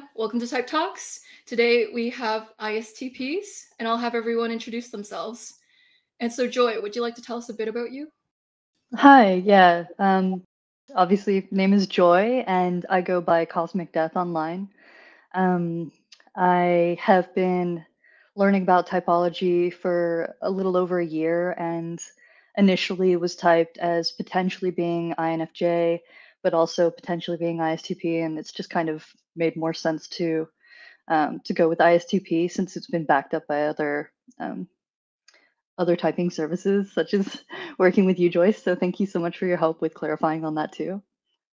everyone. Welcome to Type Talks. Today we have ISTPs, and I'll have everyone introduce themselves. And so, Joy, would you like to tell us a bit about you? Hi, yeah. Obviously, name is Joy, and I go by Cosmic Death online. I have been learning about typology for a little over a year, and initially was typed as potentially being INFJ, but also potentially being ISTP, and it's just kind of made more sense to go with ISTP since it's been backed up by other typing services, such as working with you, Joyce. So thank you so much for your help with clarifying on that too.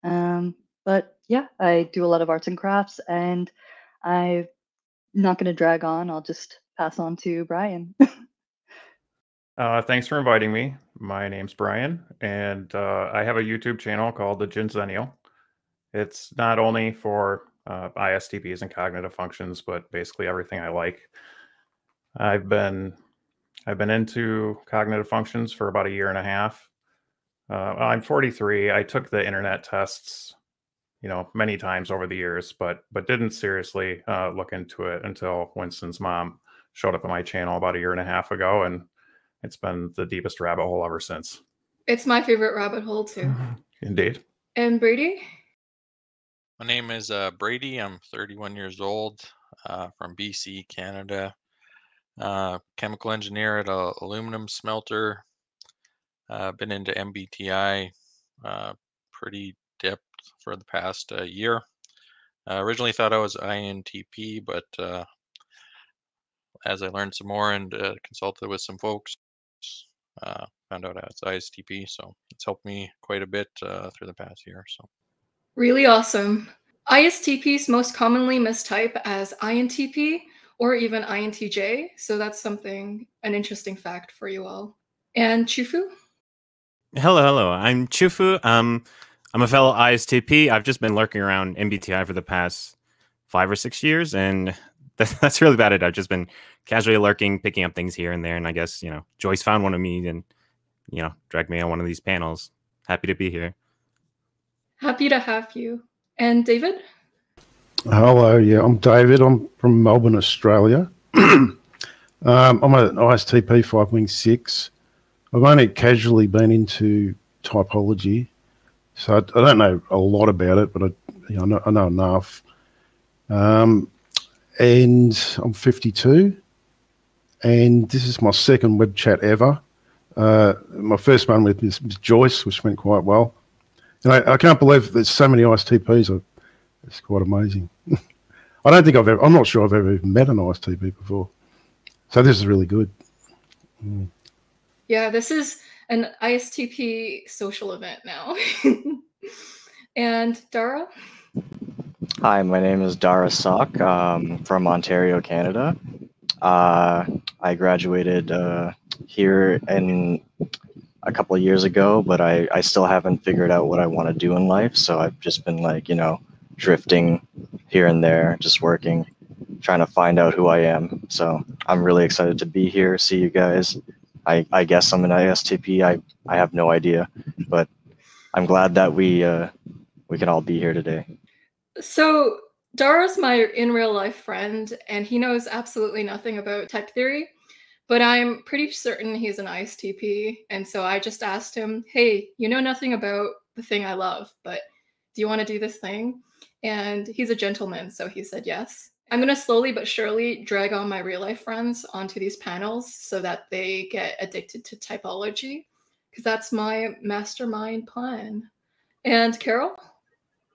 But yeah, I do a lot of arts and crafts, and I'm not going to drag on. I'll just pass on to Brian. Thanks for inviting me. My name's Brian, and I have a YouTube channel called The Genxennial. It's not only for ISTPs and cognitive functions, but basically everything I like. I've been into cognitive functions for about a year and a half. I'm 43. I took the internet tests, you know, many times over the years, but didn't seriously look into it until Winston's mom showed up on my channel about a year and a half ago, and it's been the deepest rabbit hole ever since. It's my favorite rabbit hole too. Indeed. And Brady? My name is Brady. I'm 31 years old, from BC, Canada. Chemical engineer at an aluminum smelter. Been into MBTI pretty depth for the past year. Originally thought I was INTP, but as I learned some more and consulted with some folks, found out it's ISTP, so it's helped me quite a bit through the past year. So really awesome. ISTPs most commonly mistype as INTP or even INTJ, so that's an interesting fact for you all. And Chufu? Hello. I'm Chufu. I'm a fellow ISTP. I've just been lurking around MBTI for the past 5 or 6 years, and that's really about it. I've just been casually lurking, picking up things here and there, and I guess, you know, Joyce found one of me and, you know, dragged me on one of these panels. Happy to be here. Happy to have you. And David? Hello, yeah, I'm David. I'm from Melbourne, Australia. I'm an ISTP 5-wing 6. I've only casually been into typology, so I don't know a lot about it, but I know enough. And I'm 52, and this is my second web chat ever. My first one with Ms. Joyce, which went quite well. And I can't believe there's so many ISTPs. It's quite amazing. I'm not sure I've ever even met an ISTP before. So this is really good. Mm. Yeah, this is an ISTP social event now. And Dara? Hi, my name is Dara Sock, from Ontario, Canada. I graduated here a couple of years ago, but I still haven't figured out what I want to do in life. So I've just been like, you know, drifting here and there, just working, trying to find out who I am. So I'm really excited to be here, see you guys. I guess I'm an ISTP. I have no idea, but I'm glad that we can all be here today. So Dara's my in real life friend, and he knows absolutely nothing about type theory, but I'm pretty certain he's an ISTP. And so I just asked him, hey, you know nothing about the thing I love, but do you want to do this thing? And he's a gentleman, so he said yes. I'm going to slowly but surely drag on my real life friends onto these panels so that they get addicted to typology, because that's my mastermind plan. And Carol?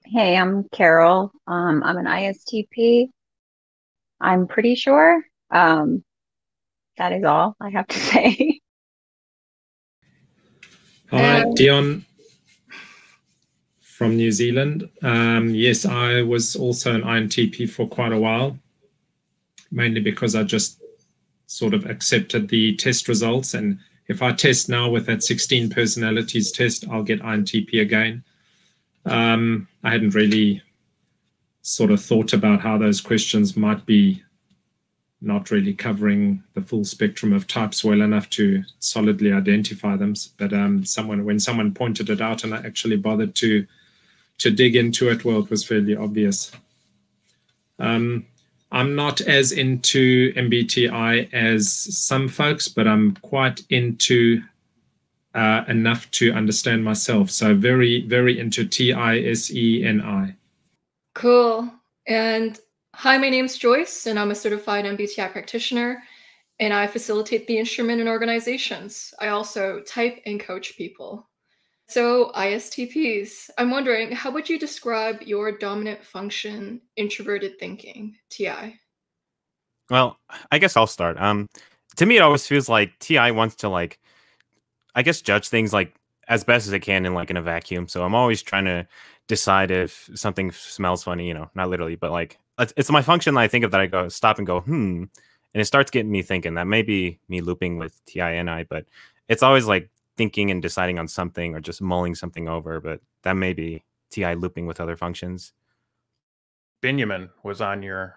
Hey, I'm Carol. I'm an ISTP. I'm pretty sure. That is all I have to say. Hi, Deon. From New Zealand. Yes, I was also an INTP for quite a while, mainly because I just sort of accepted the test results. And if I test now with that 16 personalities test, I'll get INTP again. I hadn't really sort of thought about how those questions might be not really covering the full spectrum of types well enough to solidly identify them. But when someone pointed it out and I actually bothered to dig into it, well, it was fairly obvious. I'm not as into MBTI as some folks, but I'm quite into enough to understand myself. So very, very into TISENI. Cool. And hi, my name's Joyce, and I'm a certified MBTI practitioner, and I facilitate the instrument in organizations. I also type and coach people. So ISTPs, I'm wondering, how would you describe your dominant function, introverted thinking, TI? Well, I guess I'll start. To me, it always feels like TI wants to, like, I guess, judge things like as best as it can in, like, in a vacuum. So I'm always trying to decide if something smells funny, you know, not literally, but like it's my function that I think of that I go stop and go, hmm. And it starts getting me thinking. That may be me looping with TINI, but it's always like thinking and deciding on something or just mulling something over, but that may be TI looping with other functions. Benjamin was on your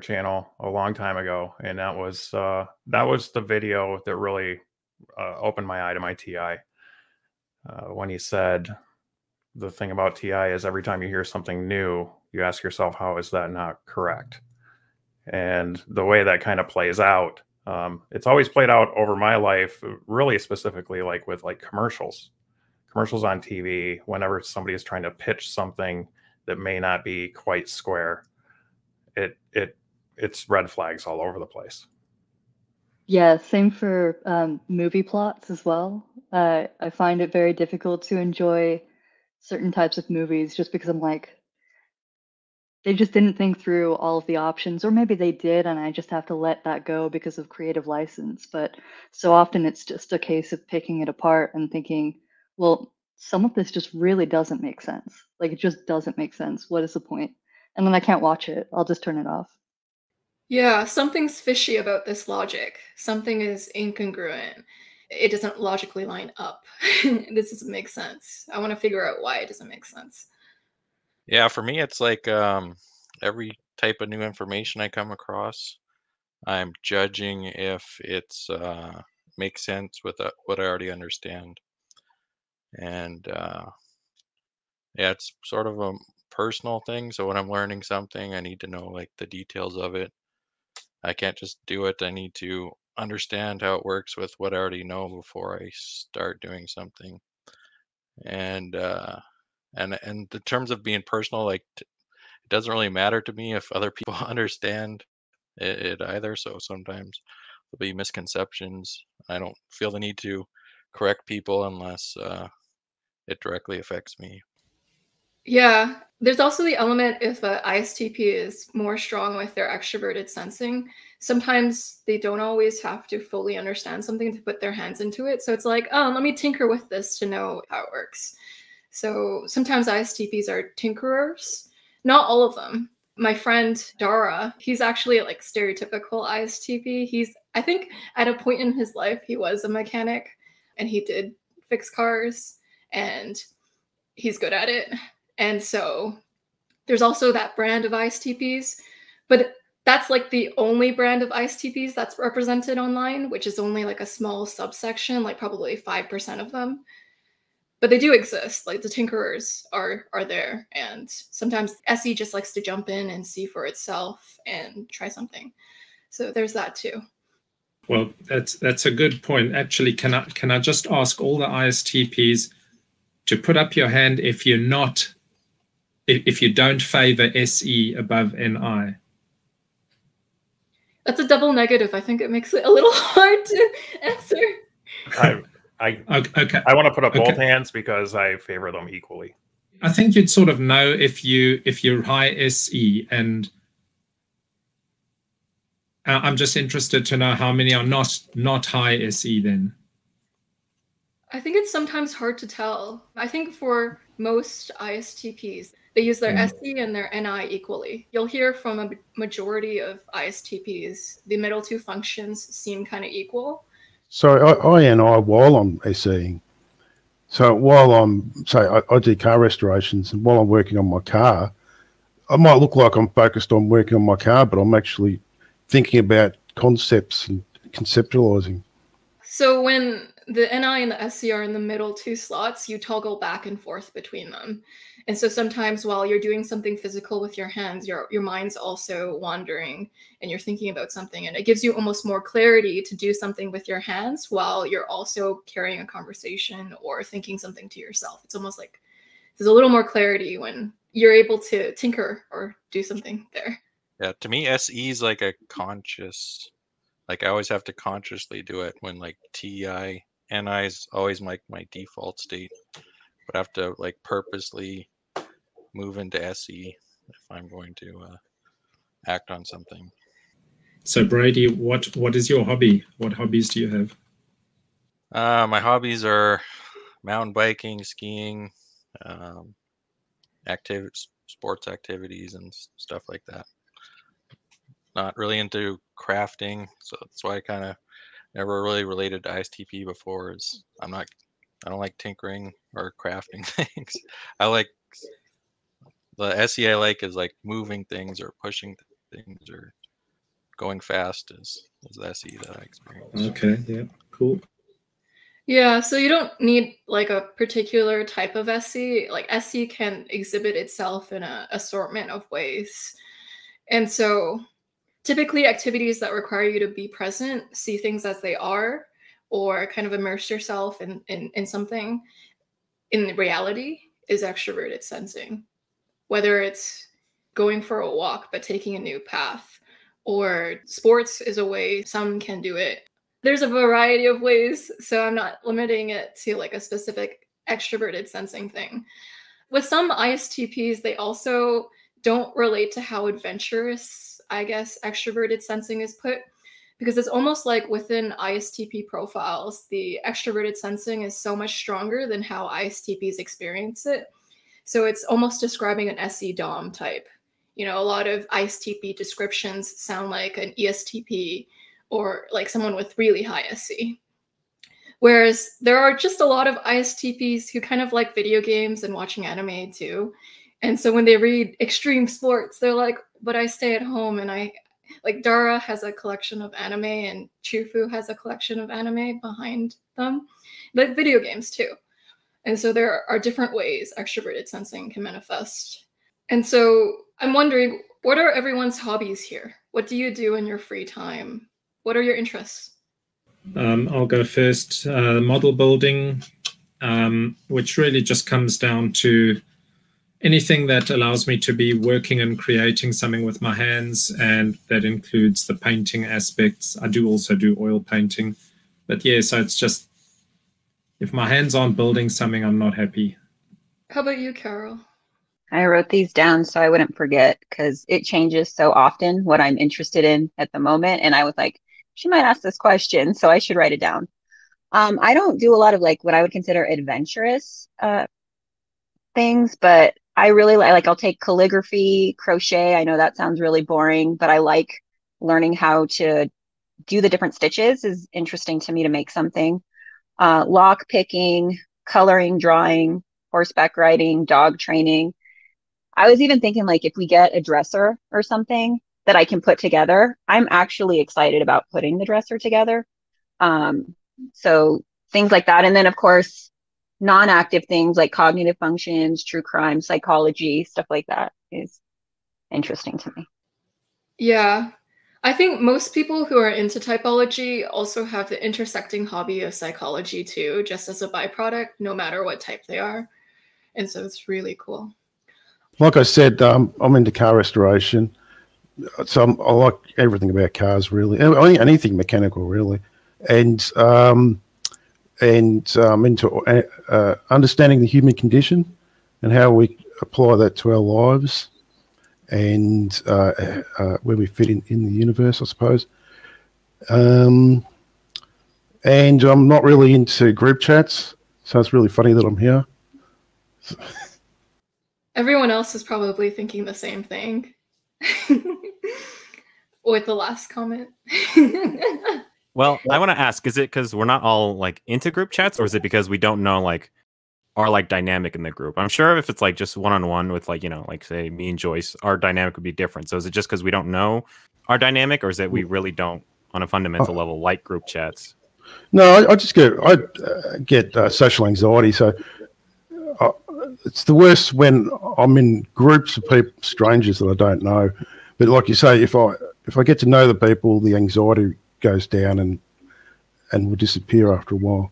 channel a long time ago, and that was the video that really opened my eye to my TI, when he said the thing about TI is every time you hear something new, you ask yourself, how is that not correct? And the way that kind of plays out, it's always played out over my life, really specifically like with like commercials on TV, whenever somebody is trying to pitch something that may not be quite square, it's red flags all over the place. Yeah, same for movie plots as well. I find it very difficult to enjoy certain types of movies just because I'm like, they just didn't think through all of the options, or maybe they did, and I just have to let that go because of creative license. But so often it's just a case of picking it apart and thinking, well, some of this just really doesn't make sense. Like, it just doesn't make sense. What is the point? And then I can't watch it. I'll just turn it off. Yeah, something's fishy about this logic. Something is incongruent. It doesn't logically line up. This doesn't make sense. I want to figure out why it doesn't make sense. Yeah, for me, it's like every type of new information I come across, I'm judging if it's makes sense with what I already understand. And yeah, it's sort of a personal thing. So when I'm learning something, I need to know like the details of it. I can't just do it. I need to understand how it works with what I already know before I start doing something. And in terms of being personal, like it doesn't really matter to me if other people understand it either. So sometimes there'll be misconceptions. I don't feel the need to correct people unless it directly affects me. Yeah, there's also the element if an ISTP is more strong with their extroverted sensing, sometimes they don't always have to fully understand something to put their hands into it. So it's like, oh, let me tinker with this to know how it works. So sometimes ISTPs are tinkerers, not all of them. My friend Dara, he's actually like stereotypical ISTP. He's, I think at a point in his life, he was a mechanic and he did fix cars and he's good at it. And so there's also that brand of ISTPs, but that's like the only brand of ISTPs that's represented online, which is only like a small subsection, like probably 5% of them. But they do exist, like the tinkerers are there. And sometimes SE just likes to jump in and see for itself and try something. So there's that too. Well, that's a good point. Actually, can I just ask all the ISTPs to put up your hand if you're not, if you don't favor SE above NI? That's a double negative. I think it makes it a little hard to answer. Okay. I want to put up both hands because I favor them equally. I think you'd sort of know if you're high SE, and I'm just interested to know how many are not high SE then. I think it's sometimes hard to tell. I think for most ISTPs, they use their SE and their NI equally. You'll hear from a majority of ISTPs, the middle two functions seem kind of equal. So I while I'm SEing, so while I'm, say, I do car restorations, and while I'm working on my car, I might look like I'm focused on working on my car, but I'm actually thinking about concepts and conceptualizing. So when the NI and the SC are in the middle two slots, you toggle back and forth between them. And so sometimes while you're doing something physical with your hands, your mind's also wandering and you're thinking about something. And it gives you almost more clarity to do something with your hands while you're also carrying a conversation or thinking something to yourself. It's almost like there's a little more clarity when you're able to tinker or do something there. Yeah, to me, SE is like a conscious, like I always have to consciously do it, when like TI, NI is always like my default state. But I have to like purposely move into SE if I'm going to act on something. So Brady, what is your hobby? What hobbies do you have? My hobbies are mountain biking, skiing, sports activities and stuff like that. Not really into crafting, so that's why I kind of never really related to ISTP before. Is I don't like tinkering or crafting things. I like the SE I like is like moving things or pushing things or going fast is the SE that I experience. Okay, yeah, cool. Yeah, so you don't need like a particular type of SE. Like SE can exhibit itself in an assortment of ways. And so typically activities that require you to be present, see things as they are, or kind of immerse yourself in something, in reality, is extroverted sensing. Whether it's going for a walk, but taking a new path, or sports is a way some can do it. There's a variety of ways, so I'm not limiting it to like a specific extroverted sensing thing. With some ISTPs, they also don't relate to how adventurous, I guess, extroverted sensing is put, because it's almost like within ISTP profiles, the extroverted sensing is so much stronger than how ISTPs experience it. So it's almost describing an SE DOM type. You know, a lot of ISTP descriptions sound like an ESTP or like someone with really high SE. Whereas there are just a lot of ISTPs who kind of like video games and watching anime too. And so when they read extreme sports, they're like, but I stay at home and I, like Dara has a collection of anime and Chufu has a collection of anime behind them, but video games too. And so there are different ways extroverted sensing can manifest. And so I'm wondering, what are everyone's hobbies here? What do you do in your free time? What are your interests? I'll go first. Model building, which really just comes down to anything that allows me to be working and creating something with my hands, and that includes the painting aspects. I do also do oil painting, but yeah, so it's just, if my hands aren't building something, I'm not happy. How about you, Carol? I wrote these down so I wouldn't forget, because it changes so often what I'm interested in at the moment, and I was like, she might ask this question, so I should write it down. I don't do a lot of like what I would consider adventurous things, but I really like, I'll take calligraphy, crochet. I know that sounds really boring, but I like learning how to do the different stitches is interesting to me to make something. Lock picking, coloring, drawing, horseback riding, dog training. I was even thinking like if we get a dresser or something that I can put together, I'm actually excited about putting the dresser together. So things like that. And then of course, non-active things like cognitive functions, true crime, psychology, stuff like that is interesting to me. Yeah, I think most people who are into typology also have the intersecting hobby of psychology too, just as a byproduct, no matter what type they are. And so it's really cool. Like I said, I'm into car restoration. So I like everything about cars, really. Anything mechanical, really. And into understanding the human condition and how we apply that to our lives and where we fit in the universe, I suppose. And I'm not really into group chats, so it's really funny that I'm here. Everyone else is probably thinking the same thing with the last comment. Well, I want to ask, is it because we're not all like into group chats, or is it because we don't know like our like dynamic in the group? I'm sure if it's like just one-on-one with like, you know, like say me and Joyce, our dynamic would be different. So is it just because we don't know our dynamic, or is it we really don't on a fundamental level like group chats? No, I just get social anxiety. So it's the worst when I'm in groups of people, strangers that I don't know. But like you say, if I get to know the people, the anxiety goes down and will disappear after a while.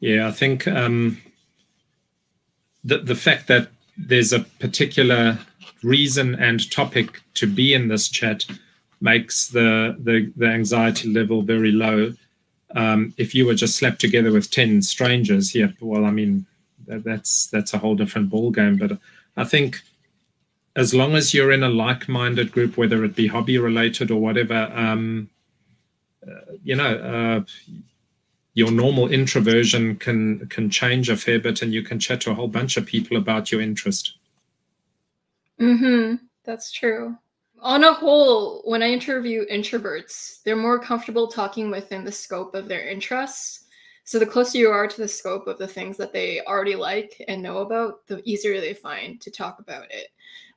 Yeah, I think the fact that there's a particular reason and topic to be in this chat makes the anxiety level very low. If you were just slapped together with 10 strangers, yeah, well, I mean, that's a whole different ball game. But I think as long as you're in a like-minded group, whether it be hobby-related or whatever, your normal introversion can change a fair bit, and you can chat to a whole bunch of people about your interest. Mm-hmm. That's true. On a whole, when I interview introverts, they're more comfortable talking within the scope of their interests. So the closer you are to the scope of the things that they already like and know about, the easier they find to talk about it.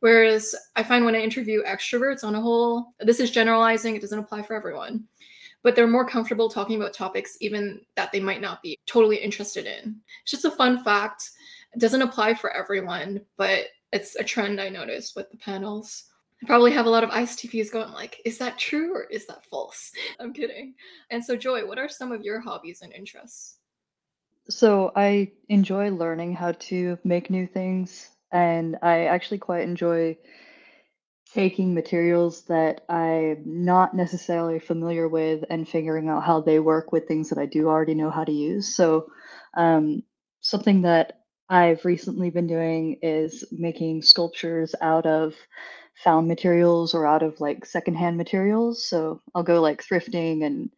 Whereas I find when I interview extroverts, on a whole, this is generalizing, it doesn't apply for everyone, but they're more comfortable talking about topics even that they might not be totally interested in. It's just a fun fact. It doesn't apply for everyone, but it's a trend I noticed with the panels. I probably have a lot of ISTPs going like, is that true or is that false? I'm kidding. And so Joy, what are some of your hobbies and interests? So I enjoy learning how to make new things, and I actually quite enjoy taking materials that I'm not necessarily familiar with and figuring out how they work with things that I do already know how to use. So something that I've recently been doing is making sculptures out of found materials or out of like secondhand materials. So I'll go like thrifting and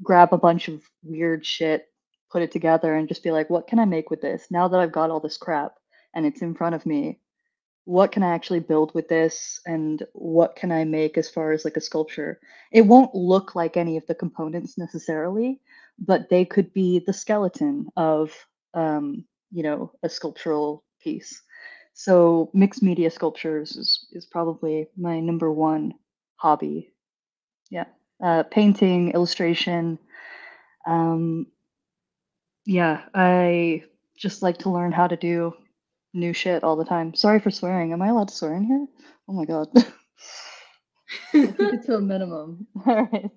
grab a bunch of weird shit, put it together and just be like, what can I make with this? Now that I've got all this crap and it's in front of me, what can I actually build with this? And what can I make as far as like a sculpture? It won't look like any of the components necessarily, but they could be the skeleton of, a sculptural piece. So mixed media sculptures is probably my number one hobby. Yeah. Painting, illustration. I just like to learn how to do new shit all the time. Sorry for swearing. Am I allowed to swear in here? Oh my God. Keep it to a minimum. All right.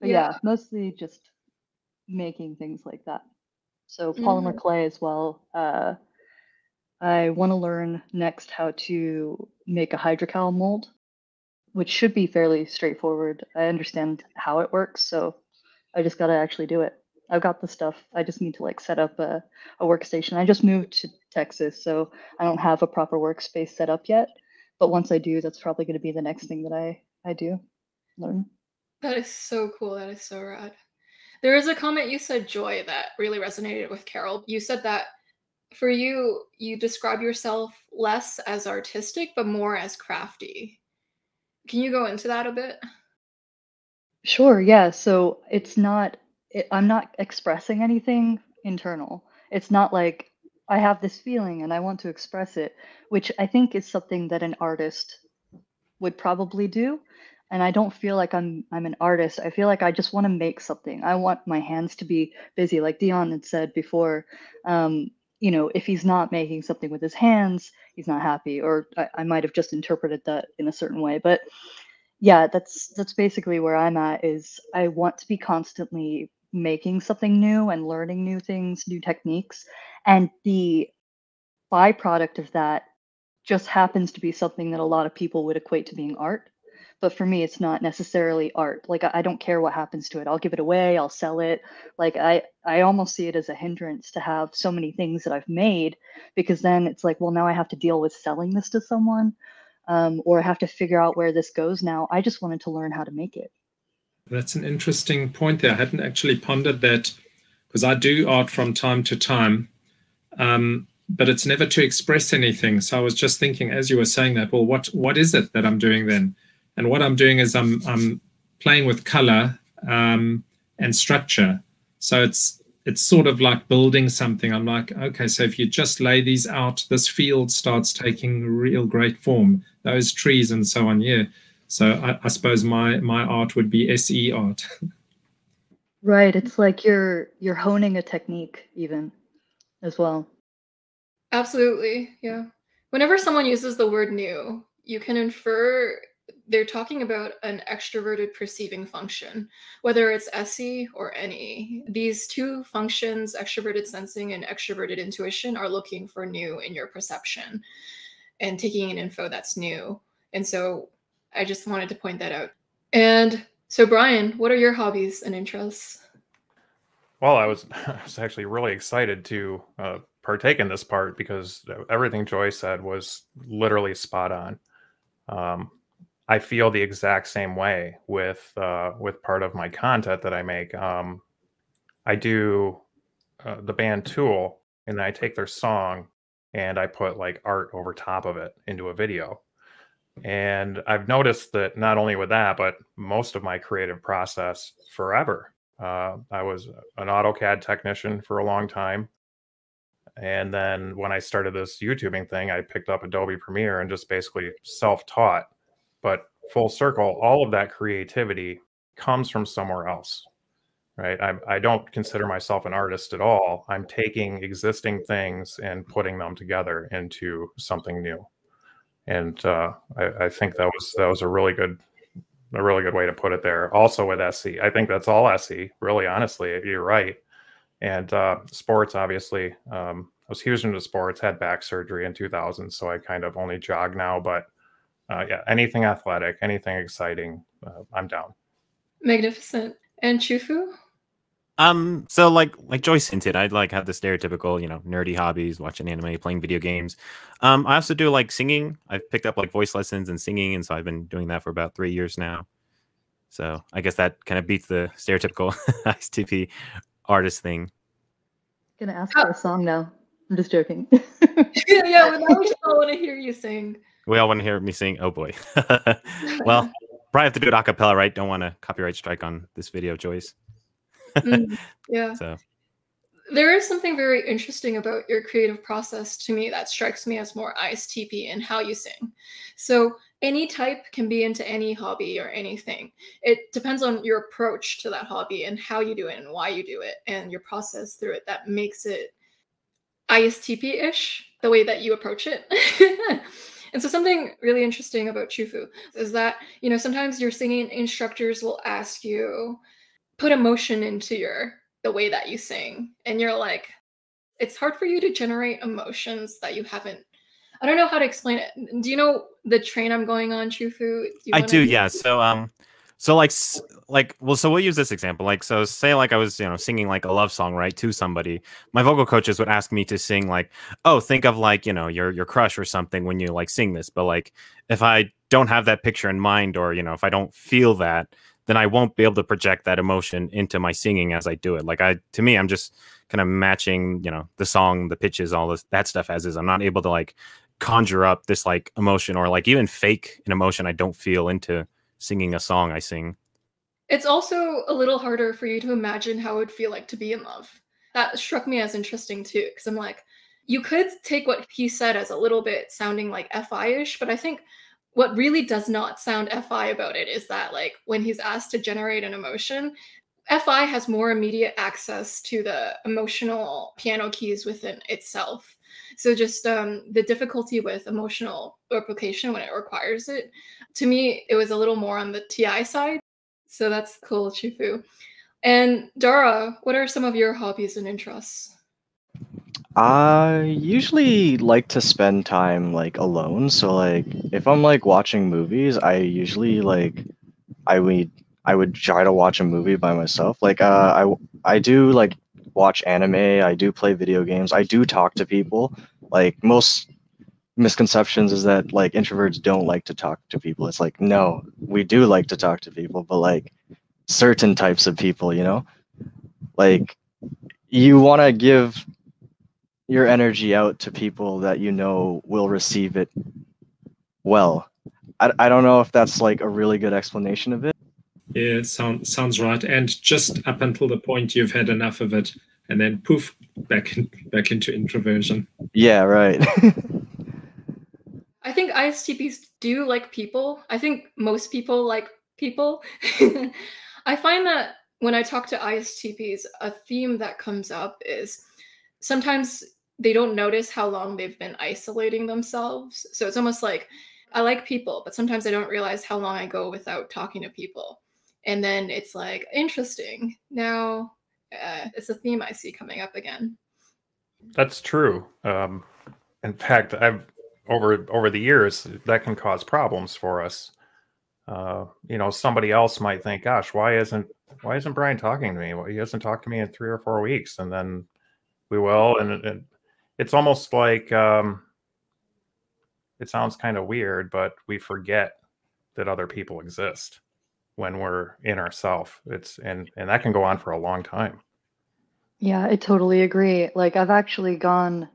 But yeah, mostly just making things like that. So polymer clay as well. I want to learn next how to make a hydrocal mold, which should be fairly straightforward. I understand how it works, so I just got to actually do it. I've got the stuff. I just need to like set up a workstation. I just moved to Texas, so I don't have a proper workspace set up yet. But once I do, that's probably going to be the next thing that I do learn. That is so cool. That is so rad. There is a comment you said, Joy, that really resonated with Carol. You said that for you, you describe yourself less as artistic, but more as crafty. Can you go into that a bit? Sure, yeah. So it's not, I'm not expressing anything internal. It's not like I have this feeling and I want to express it, which I think is something that an artist would probably do. And I don't feel like I'm an artist. I feel like I just want to make something. I want my hands to be busy. Like Deon had said before, if he's not making something with his hands, he's not happy, or I might have just interpreted that in a certain way. But yeah, that's basically where I'm at, is I want to be constantly making something new and learning new things, new techniques. And the byproduct of that just happens to be something that a lot of people would equate to being art. But for me, it's not necessarily art. Like, I don't care what happens to it. I'll give it away. I'll sell it. Like, I almost see it as a hindrance to have so many things that I've made, because then it's like, well, now I have to deal with selling this to someone, or I have to figure out where this goes now. I just wanted to learn how to make it. That's an interesting point there. I hadn't actually pondered that, because I do art from time to time, but it's never to express anything. So I was just thinking, as you were saying that, well, what is it that I'm doing then? And what I'm doing is I'm playing with color and structure. So it's sort of like building something. I'm like, okay, so if you just lay these out, this field starts taking real great form. Those trees and so on, yeah. So I suppose my art would be SE art. Right. It's like you're honing a technique even as well. Absolutely. Yeah. Whenever someone uses the word new, you can infer they're talking about an extroverted perceiving function, whether it's SE or NE. These two functions, extroverted sensing and extroverted intuition, are looking for new in your perception and taking in info that's new. And so I just wanted to point that out. And so Brian, what are your hobbies and interests? Well, I was actually really excited to partake in this part because everything Joy said was literally spot on. I feel the exact same way with part of my content that I make. I do the band Tool, and I take their song and I put like art over top of it into a video. And I've noticed that not only with that, but most of my creative process forever. I was an AutoCAD technician for a long time. And then when I started this YouTubing thing, I picked up Adobe Premiere and just basically self-taught. But full circle, all of that creativity comes from somewhere else, right? I don't consider myself an artist at all. I'm taking existing things and putting them together into something new. And I think that was a really good way to put it there. Also with SE, I think that's all SE, really, honestly, you're right. And sports, obviously, I was huge into sports, had back surgery in 2000. So I kind of only jog now, but yeah, anything athletic, anything exciting, I'm down. Magnificent. And Chufu? So like Joyce hinted, I have the stereotypical, nerdy hobbies, watching anime, playing video games. I also do singing. I've picked up voice lessons and singing. And so I've been doing that for about 3 years now. So I guess that kind of beats the stereotypical ISTP artist thing. I'm going to ask for a song now. I'm just joking. Yeah, we just all want to hear you sing. We all want to hear me sing. Oh boy. Well, probably have to do it a cappella, right? Don't want a copyright strike on this video, Joyce. Yeah. So there is something very interesting about your creative process to me that strikes me as more ISTP in how you sing. So any type can be into any hobby or anything. It depends on your approach to that hobby and how you do it and why you do it and your process through it that makes it ISTP-ish, the way that you approach it. And so something really interesting about Chufu is that, sometimes your singing instructors will ask you, put emotion into the way that you sing. And you're like, it's hard for you to generate emotions that you haven't. I don't know how to explain it. Do you know the train I'm going on, Chufu? I do, yeah. So, so we'll use this example. So say I was, singing a love song, right, to somebody. My vocal coaches would ask me to sing oh, think of your crush or something when you sing this. But if I don't have that picture in mind or, if I don't feel that, then I won't be able to project that emotion into my singing as I do it. To me, I'm just kind of matching, the song, the pitches, all this, that stuff as is. I'm not able to conjure up this emotion or even fake an emotion I don't feel into singing a song I sing. It's also a little harder for you to imagine how it would feel like to be in love. That struck me as interesting too, because I'm you could take what he said as a little bit sounding FI-ish, but I think what really does not sound FI about it is that when he's asked to generate an emotion, FI has more immediate access to the emotional piano keys within itself. So just the difficulty with emotional replication when it requires it, to me, it was a little more on the TI side. So that's cool, Chufu. And Dara, what are some of your hobbies and interests? I usually like to spend time alone. So if I'm watching movies, I usually I would try to watch a movie by myself. I do watch anime, I do play video games, I do talk to people. Most misconceptions is that introverts don't like to talk to people. It's no, we do like to talk to people, but certain types of people, you want to give your energy out to people that will receive it well. I don't know if that's a really good explanation of it. Yeah, it sounds right. And just up until the point you've had enough of it, and then poof, back into introversion. Yeah, right. I think ISTPs do like people. I think most people like people. I find that when I talk to ISTPs, a theme that comes up is sometimes they don't notice how long they've been isolating themselves. So it's almost like, I like people, but sometimes I don't realize how long I go without talking to people. And then it's like, interesting. Now it's a theme I see coming up again. That's true. In fact, I've over the years, that can cause problems for us. You know, somebody else might think, gosh, why isn't Brian talking to me? Well, he hasn't talked to me in 3 or 4 weeks. And then we will. And it's almost like, it sounds kind of weird, but we forget that other people exist when we're in ourselves. And that can go on for a long time. Yeah, I totally agree. Like, I've actually gone,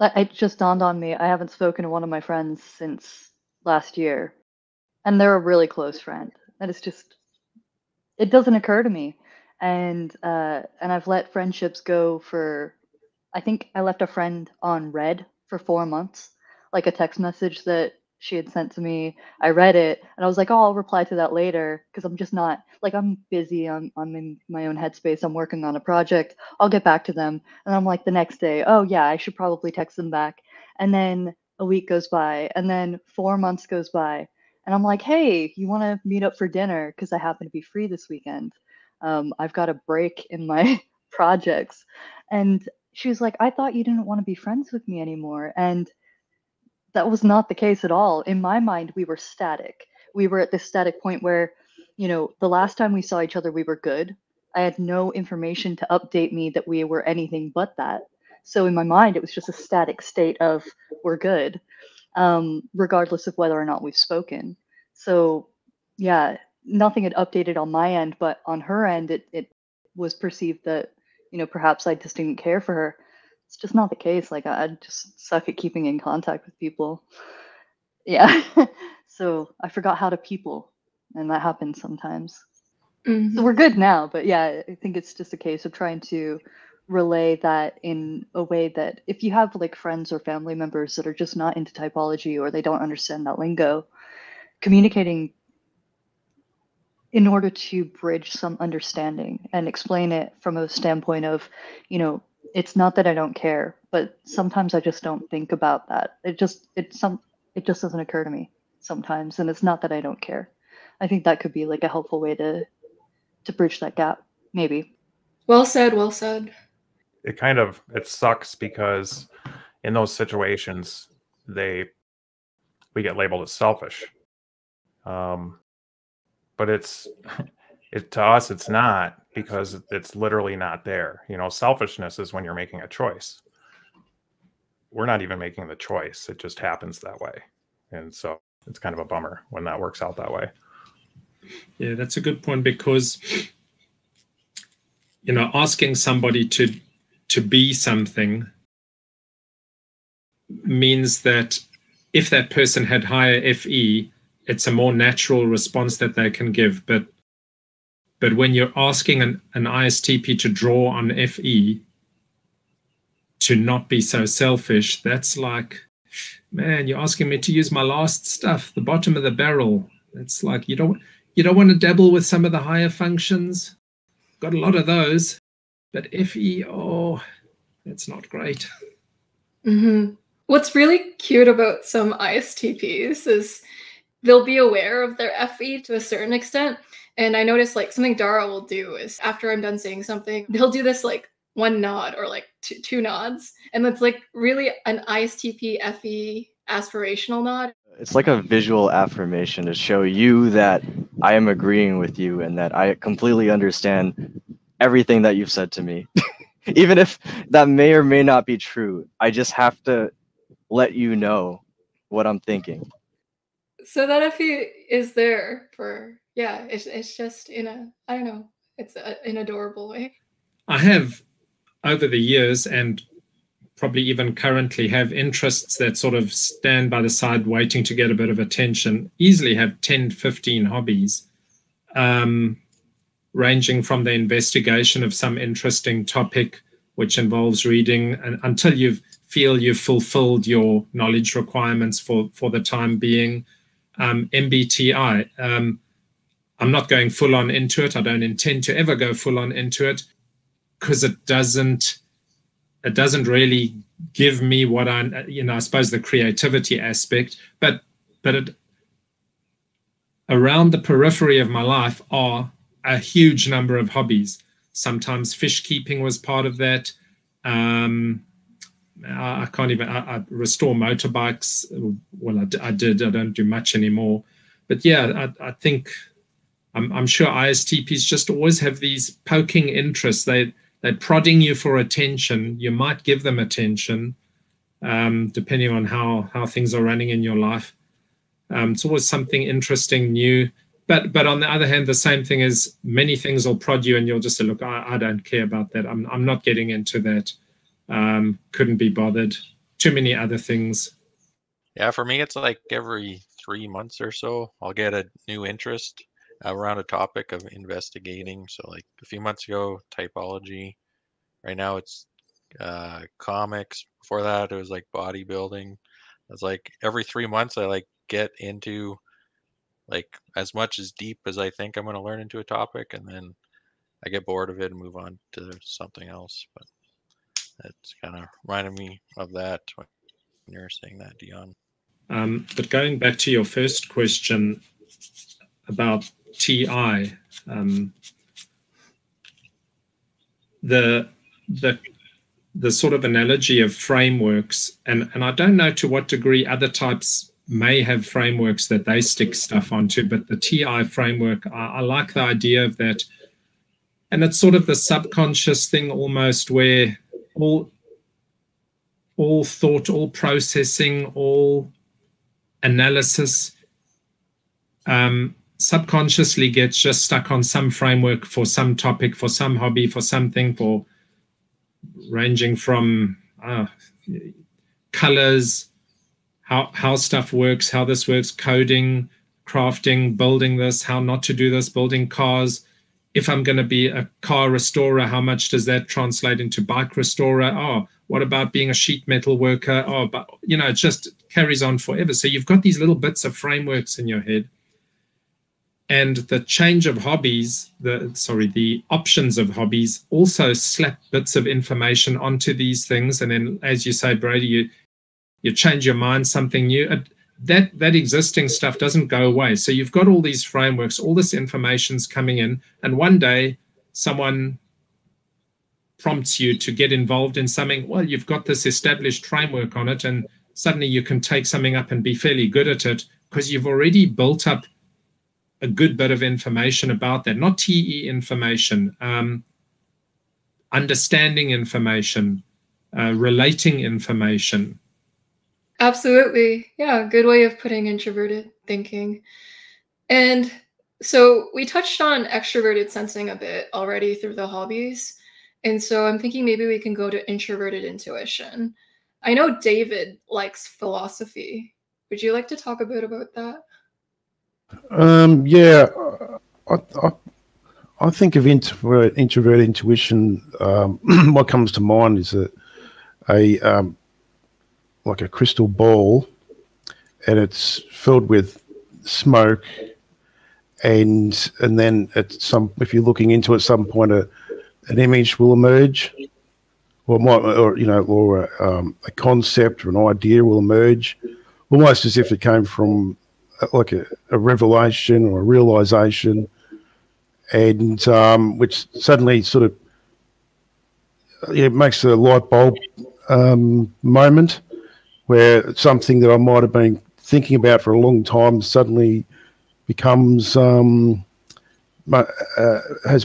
it just dawned on me, I haven't spoken to one of my friends since last year. And they're a really close friend. And it's just, it doesn't occur to me. And I've let friendships go for, I think I left a friend on read for 4 months, like a text message that she had sent to me. I read it and I was like, oh, I'll reply to that later. Cause I'm just not, like, I'm busy. I'm in my own headspace. I'm working on a project. I'll get back to them. And I'm like the next day, oh yeah, I should probably text them back. And then a week goes by and then 4 months goes by. And I'm like, hey, you want to meet up for dinner? Because I happen to be free this weekend. I've got a break in my projects. And she was like, I thought you didn't want to be friends with me anymore. And that was not the case at all. In my mind, we were static. We were at this static point where, you know, the last time we saw each other, we were good. I had no information to update me that we were anything but that. So in my mind, it was just a static state of we're good. Regardless of whether or not we've spoken. So yeah, nothing had updated on my end, but on her end, it was perceived that, you know, perhaps I just didn't care for her. It's just not the case. Like, I just suck at keeping in contact with people. Yeah. So I forgot how to people, and that happens sometimes. Mm-hmm. So we're good now, but yeah, I think it's just a case of trying to relay that in a way that if you have like friends or family members that are just not into typology, or they don't understand that lingo, communicating in order to bridge some understanding and explain it from a standpoint of, you know, it's not that I don't care, but sometimes I just don't think about that. It just doesn't occur to me sometimes. And it's not that I don't care. I think that could be like a helpful way to bridge that gap, maybe. Well said, well said. It sucks because in those situations, we get labeled as selfish. But to us, it's not, because it's literally not there. You know, selfishness is when you're making a choice. We're not even making the choice. It just happens that way. And so it's kind of a bummer when that works out that way. Yeah, that's a good point, because you know, asking somebody to be something means that if that person had higher FE, it's a more natural response that they can give. But when you're asking an ISTP to draw on FE to not be so selfish, that's like, man, you're asking me to use my last stuff, the bottom of the barrel. It's like, you don't want to dabble with some of the higher functions. Got a lot of those, but FE, oh, that's not great. Mm-hmm. What's really cute about some ISTPs is they'll be aware of their FE to a certain extent. And I notice, like, something Dara will do is after I'm done saying something, they'll do this like one nod or like two nods. And that's like really an ISTP FE aspirational nod. It's like a visual affirmation to show you that I am agreeing with you and that I completely understand everything that you've said to me. Even if that may or may not be true, I just have to let you know what I'm thinking. So that FE is there for, yeah, it's just in a, I don't know, it's an adorable way. I have, over the years, and probably even currently, have interests that sort of stand by the side waiting to get a bit of attention, easily have 10, 15 hobbies, ranging from the investigation of some interesting topic, which involves reading, and until you feel you've fulfilled your knowledge requirements for the time being, MBTI. I'm not going full on into it. I don't intend to ever go full on into it, because it doesn't really give me what I, you know, I suppose the creativity aspect, but it, around the periphery of my life are a huge number of hobbies. Sometimes fish keeping was part of that. I can't even, I restore motorbikes. Well, I did, I don't do much anymore, but yeah, I think I'm sure ISTPs just always have these poking interests. They're prodding you for attention. You might give them attention, depending on how things are running in your life. It's always something interesting, new. But on the other hand, the same thing is many things will prod you and you'll just say, look, I don't care about that. I'm not getting into that. Couldn't be bothered. Too many other things. Yeah, for me, it's like every 3 months or so, I'll get a new interest around a topic of investigating. So like a few months ago, typology. Right now it's comics. Before that, it was like bodybuilding. It's like every 3 months, I like get into like as much as deep as I think I'm going to learn into a topic, and then I get bored of it and move on to something else. But that's kind of reminded me of that when you were saying that, Deon. But going back to your first question about TI, the sort of analogy of frameworks, and I don't know to what degree other types may have frameworks that they stick stuff onto, but the TI framework, I like the idea of that. And it's sort of the subconscious thing almost, where all thought, all processing, all analysis subconsciously gets just stuck on some framework for some topic, for some hobby, for something, for ranging from colors, how stuff works, how this works, coding, crafting, building this, how not to do this, building cars. If I'm going to be a car restorer, how much does that translate into bike restorer? Oh, what about being a sheet metal worker? Oh, but you know, it just carries on forever. So you've got these little bits of frameworks in your head. And the change of hobbies, the options of hobbies also slap bits of information onto these things. And then, as you say, Brady, you change your mind, something new. That existing stuff doesn't go away. So you've got all these frameworks, all this information's coming in, and one day someone prompts you to get involved in something. Well, you've got this established framework on it, and suddenly you can take something up and be fairly good at it because you've already built up a good bit of information about that. Not TE information, understanding information, relating information. Absolutely. Yeah, good way of putting introverted thinking. And so we touched on extroverted sensing a bit already through the hobbies. And so I'm thinking maybe we can go to introverted intuition. I know David likes philosophy. Would you like to talk a bit about that? Yeah, I think of introvert intuition. What comes to mind is a like a crystal ball, and it's filled with smoke, and then if you're looking into it, at some point an image will emerge, or a concept or an idea will emerge, almost as if it came from like a revelation or a realization, and which suddenly sort of makes a light bulb moment, where something that I might have been thinking about for a long time suddenly becomes has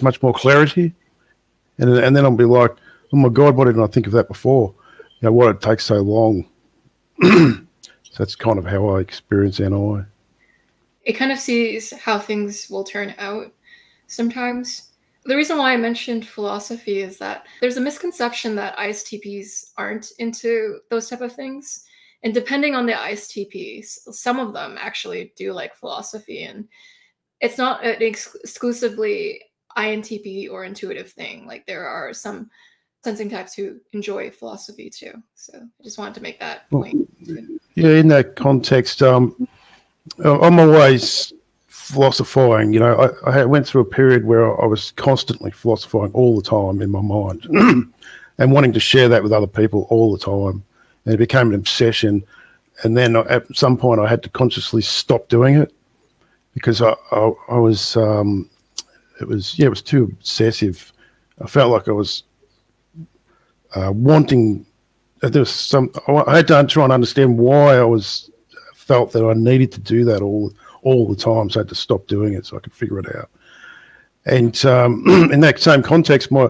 much more clarity, and then I'll be like, oh my God, why didn't I think of that before? You know, why did it take so long? So that's kind of how I experience NI. It kind of sees how things will turn out sometimes. The reason why I mentioned philosophy is that there's a misconception that ISTPs aren't into those type of things. And depending on the ISTPs, some of them actually do like philosophy. And it's not an exclusively INTP or intuitive thing. Like, there are some sensing types who enjoy philosophy too. So I just wanted to make that point. Yeah, in that context, I'm always philosophizing. You know, I went through a period where I was constantly philosophizing all the time in my mind and wanting to share that with other people all the time. And it became an obsession. And then at some point I had to consciously stop doing it because I was, it was too obsessive. I felt like I was wanting, there was some, I had to try and understand why I was, felt that I needed to do that all the time. So I had to stop doing it so I could figure it out. And in that same context, I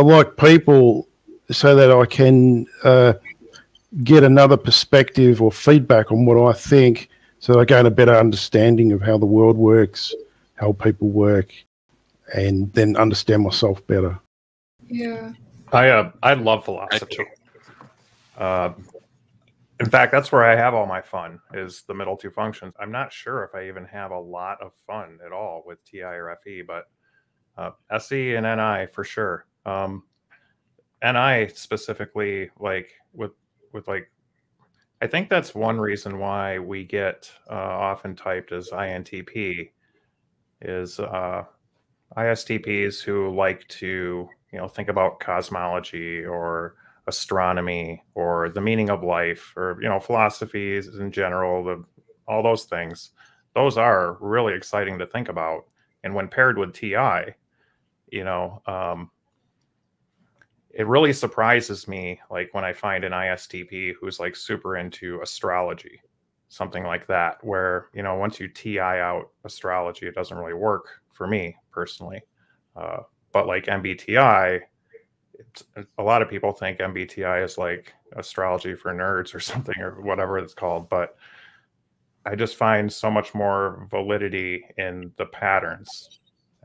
like people so that I can get another perspective or feedback on what I think, so that I gain a better understanding of how the world works, how people work, and then understand myself better. Yeah, I love philosophy. In fact, that's where I have all my fun, is the middle two functions. I'm not sure if I even have a lot of fun at all with TI or FE, but SE and NI for sure. NI specifically, like with I think that's one reason why we get often typed as INTP is ISTPs who like to, you know, think about cosmology or astronomy or the meaning of life, or, you know, philosophies in general, all those things. Those are really exciting to think about. And when paired with TI, you know, it really surprises me, like when I find an ISTP who's like super into astrology, something like that, where, you know, once you TI out astrology, it doesn't really work for me personally. But like MBTI, a lot of people think MBTI is like astrology for nerds or something, or whatever it's called. But I just find so much more validity in the patterns.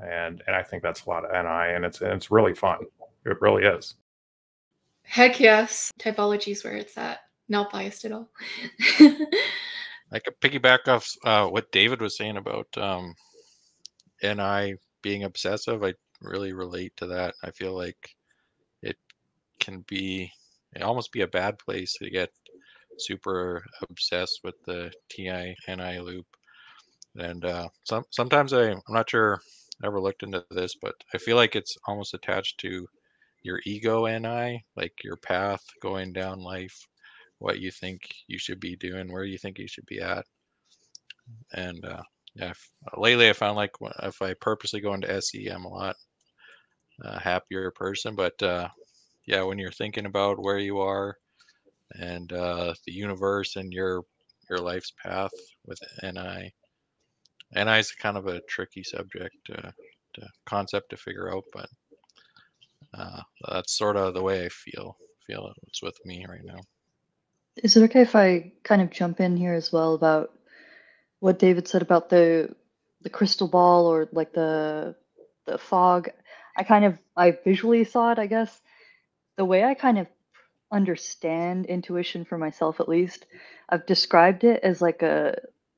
And I think that's a lot of NI, and it's really fun. It really is. Heck yes. Typology is where it's at. Not biased at all. I could piggyback off what David was saying about NI being obsessive. I really relate to that. I feel like it can be, it almost be a bad place to get super obsessed with the TI NI loop. And sometimes I'm not sure, never looked into this, but I feel like it's almost attached to your ego NI, like your path going down life, what you think you should be doing, where you think you should be at. And yeah, lately I found like if I purposely go into SE, I'm a lot happier person. But yeah, when you're thinking about where you are and the universe and your life's path with NI, NI is kind of a tricky subject concept to figure out, but that's sort of the way I feel it's with me right now. Is it okay if I kind of jump in here as well about what David said about the crystal ball, or like the fog? I visually saw it, I guess. The way I kind of understand intuition for myself, at least, I've described it as like an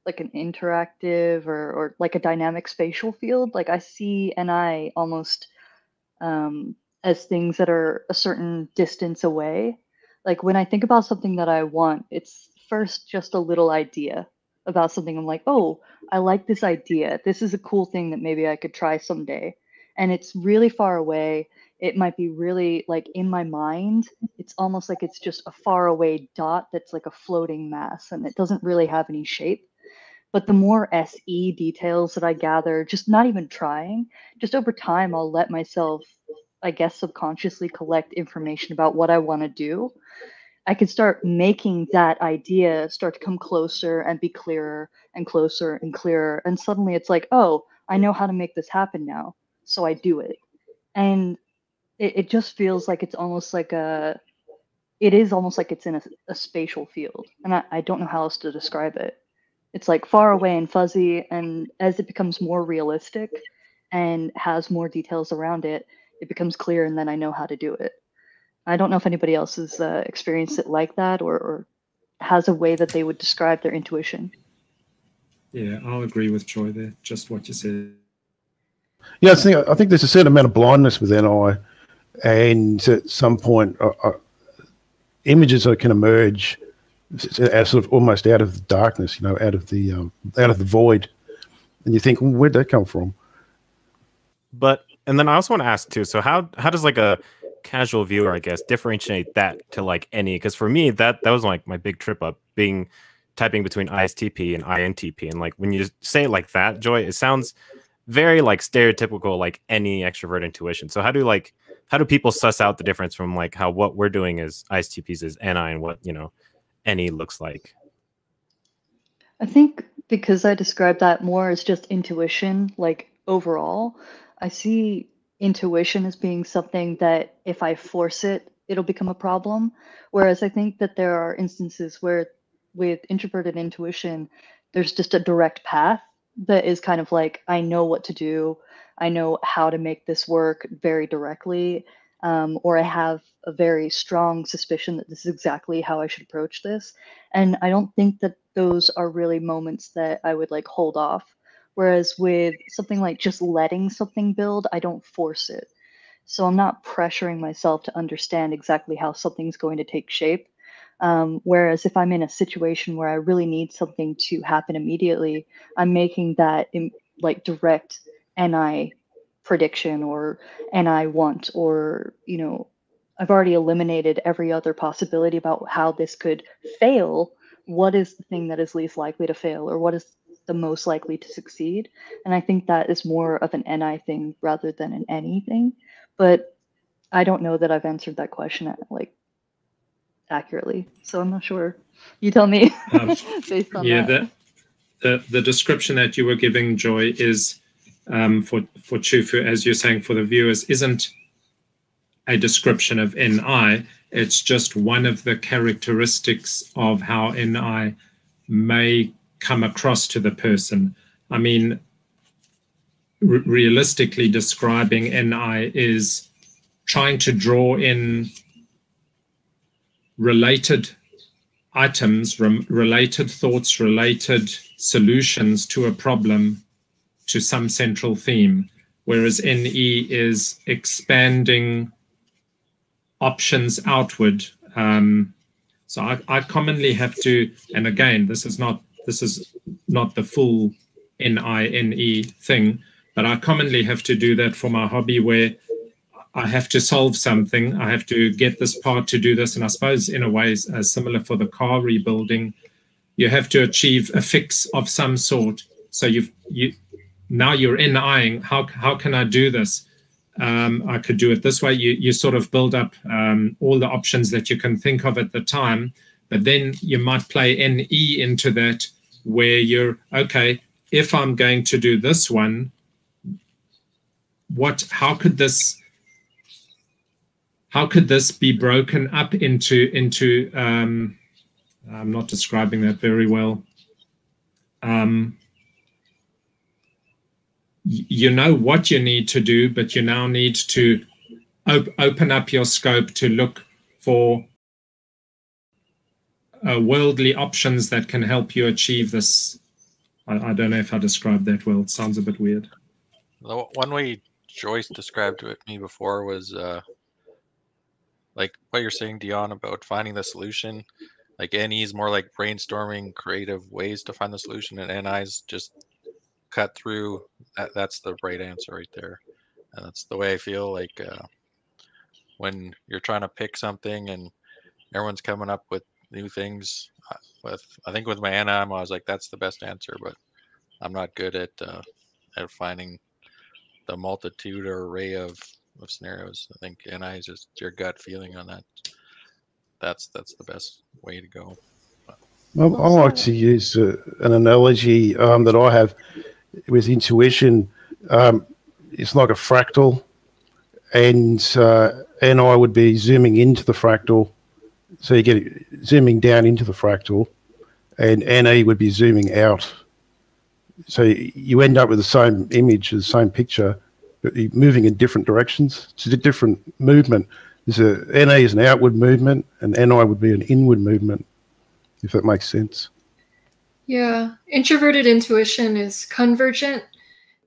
interactive or like a dynamic spatial field. Like I see NI almost as things that are a certain distance away. Like when I think about something that I want, it's first just a little idea about something. I'm like, oh, I like this idea. This is a cool thing that maybe I could try someday. And it's really far away. It might be really like in my mind. It's almost like it's just a far away dot that's like a floating mass, and it doesn't really have any shape. But the more SE details that I gather, just not even trying, just over time, I'll let myself, I guess, subconsciously collect information about what I want to do. I can start making that idea start to come closer and be clearer and closer and clearer. And suddenly it's like, oh, I know how to make this happen now. So I do it. And it just feels like it's almost like it is almost like it's in a spatial field. And I don't know how else to describe it. It's like far away and fuzzy, and as it becomes more realistic and has more details around it, it becomes clear, and then I know how to do it. I don't know if anybody else has experienced it like that, or has a way that they would describe their intuition. Yeah, I'll agree with Joy there, just what you said. Yeah, I think there's a certain amount of blindness with NI, and at some point, images can emerge sort of almost out of the darkness, you know, out of the void, and you think, well, where'd that come from? But and then I also want to ask too. So how does like a casual viewer, I guess, differentiate that to like any? Because for me, that was like my big trip up, being typing between ISTP and INTP, and like when you say it like that, Joy, it sounds very like stereotypical, like any extrovert intuition. So how do people suss out the difference from like how what we're doing as ISTPs is NI and what, you know, NE looks like? I think because I describe that more as just intuition, like overall, I see intuition as being something that if I force it, it'll become a problem. Whereas I think that there are instances where with introverted intuition, there's just a direct path that is kind of like, I know what to do. I know how to make this work very directly. Or I have a very strong suspicion that this is exactly how I should approach this. And I don't think that those are really moments that I would like hold off. Whereas with something like just letting something build, I don't force it. So I'm not pressuring myself to understand exactly how something's going to take shape. Whereas if I'm in a situation where I really need something to happen immediately, I'm making that like direct NI prediction or NI want, or, you know, I've already eliminated every other possibility about how this could fail. What is the thing that is least likely to fail, or what is the most likely to succeed? And I think that is more of an NI thing rather than an NE thing. But I don't know that I've answered that question like accurately, so I'm not sure. You tell me. Based on that. The description that you were giving, Joy, is for Chufu, as you're saying, for the viewers, isn't a description of NI. It's just one of the characteristics of how NI may come across to the person. I mean, realistically describing NI is trying to draw in related items, related thoughts, related solutions to a problem to some central theme, whereas NE is expanding options outward. So I commonly have to, and again, this is not the full NI-NE thing, but I commonly have to do that for my hobby, where I have to solve something. I have to get this part to do this. And I suppose in a way, similar for the car rebuilding, you have to achieve a fix of some sort. So now you're NIing, how can I do this? I could do it this way. You sort of build up all the options that you can think of at the time, but then you might play NE into that, where you're, okay, if I'm going to do this one, how could this be broken up into I'm not describing that very well. You know what you need to do, but you now need to open up your scope to look for worldly options that can help you achieve this. I don't know if I described that well. It sounds a bit weird. One way Joyce described it to me before was like what you're saying, Deon, about finding the solution. Like NE is more like brainstorming creative ways to find the solution, and NI's just cut through. That's the right answer right there. And that's the way I feel like when you're trying to pick something and everyone's coming up with new things. I think with my NIM, I was like, that's the best answer, but I'm not good at finding the multitude or array of scenarios. I think NI is just your gut feeling on that. That's the best way to go. Well, I like to use an analogy that I have with intuition. It's like a fractal, and I would be zooming into the fractal. So you get zooming down into the fractal, and NE would be zooming out. So you end up with the same image, the same picture, but you're moving in different directions. It's a different movement. NE is an outward movement, and NI would be an inward movement, if that makes sense. Yeah. Introverted intuition is convergent.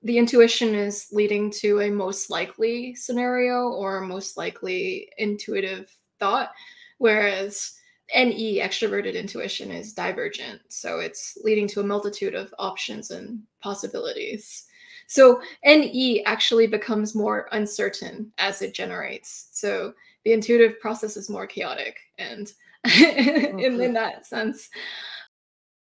The intuition is leading to a most likely scenario or most likely intuitive thought. Whereas NE, extroverted intuition, is divergent. So it's leading to a multitude of options and possibilities. So NE actually becomes more uncertain as it generates. So the intuitive process is more chaotic and in that sense.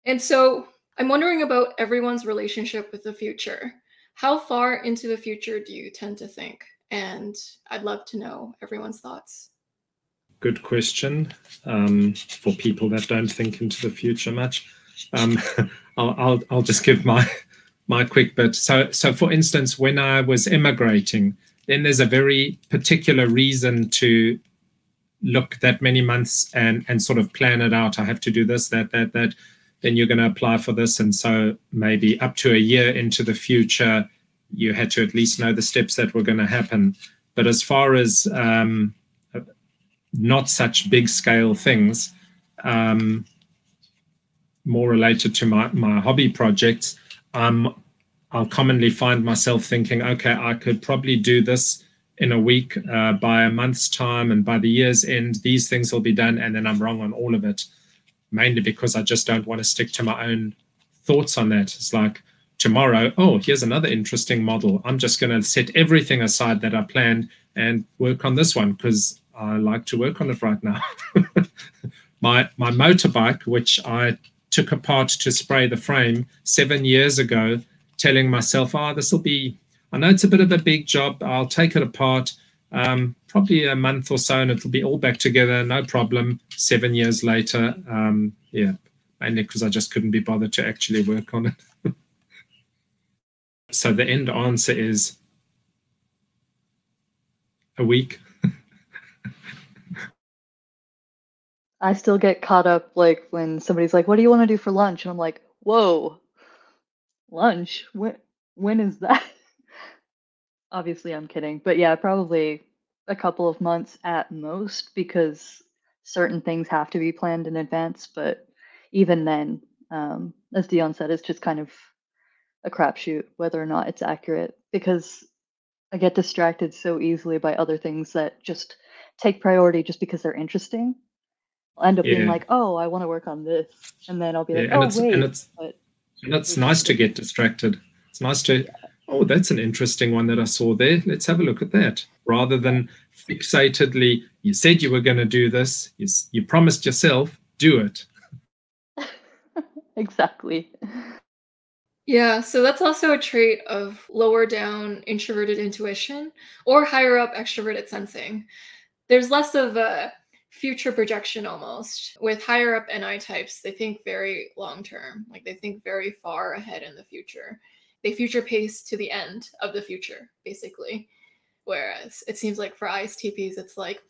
And so I'm wondering about everyone's relationship with the future. How far into the future do you tend to think? And I'd love to know everyone's thoughts. Good question for people that don't think into the future much. I'll just give my quick bit. So for instance, when I was immigrating, then there's a very particular reason to look that many months and sort of plan it out. I have to do this, that. Then you're going to apply for this. And so maybe up to a year into the future, you had to at least know the steps that were going to happen. But as far as not such big scale things, more related to my hobby projects, I'll commonly find myself thinking, okay, I could probably do this in a week, by a month's time, and by the year's end, these things will be done. And then I'm wrong on all of it, mainly because I just don't want to stick to my own thoughts on that. It's like tomorrow, oh, here's another interesting model. I'm just going to set everything aside that I planned and work on this one because I like to work on it right now. My motorbike, which I took apart to spray the frame 7 years ago, telling myself, oh, this will be, I know it's a bit of a big job. I'll take it apart, probably a month or so, and it'll be all back together, no problem. 7 years later, mainly because I just couldn't be bothered to actually work on it. So the end answer is a week. I still get caught up, like, when somebody's like, what do you want to do for lunch? And I'm like, whoa, lunch? When is that? Obviously, I'm kidding. But yeah, probably a couple of months at most, because certain things have to be planned in advance. But even then, as Deon said, it's just kind of a crapshoot whether or not it's accurate, because I get distracted so easily by other things that just take priority just because they're interesting. I'll end up being like, oh, I want to work on this. And then I'll be like, and it's nice to get distracted. It's nice to... oh, that's an interesting one that I saw there. Let's have a look at that. Rather than fixatedly, you said you were going to do this. You promised yourself, do it. Exactly. Yeah, so that's also a trait of lower down introverted intuition or higher up extroverted sensing. There's less of a future projection almost. With higher up NI types, they think very long term. Like they think very far ahead in the future. They future pace to the end of the future, basically. Whereas it seems like for ISTPs, it's like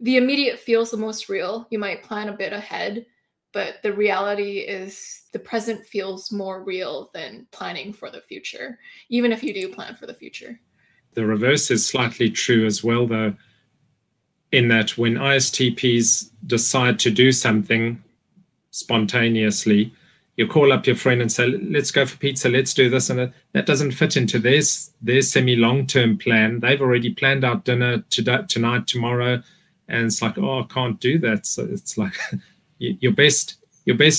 the immediate feels the most real. You might plan a bit ahead, but the reality is the present feels more real than planning for the future, even if you do plan for the future. The reverse is slightly true as well, though, in that when ISTPs decide to do something spontaneously, you call up your friend and say, let's go for pizza, let's do this. And that doesn't fit into their semi-long-term plan. They've already planned out dinner tonight, tomorrow. And it's like, oh, I can't do that. So it's like your best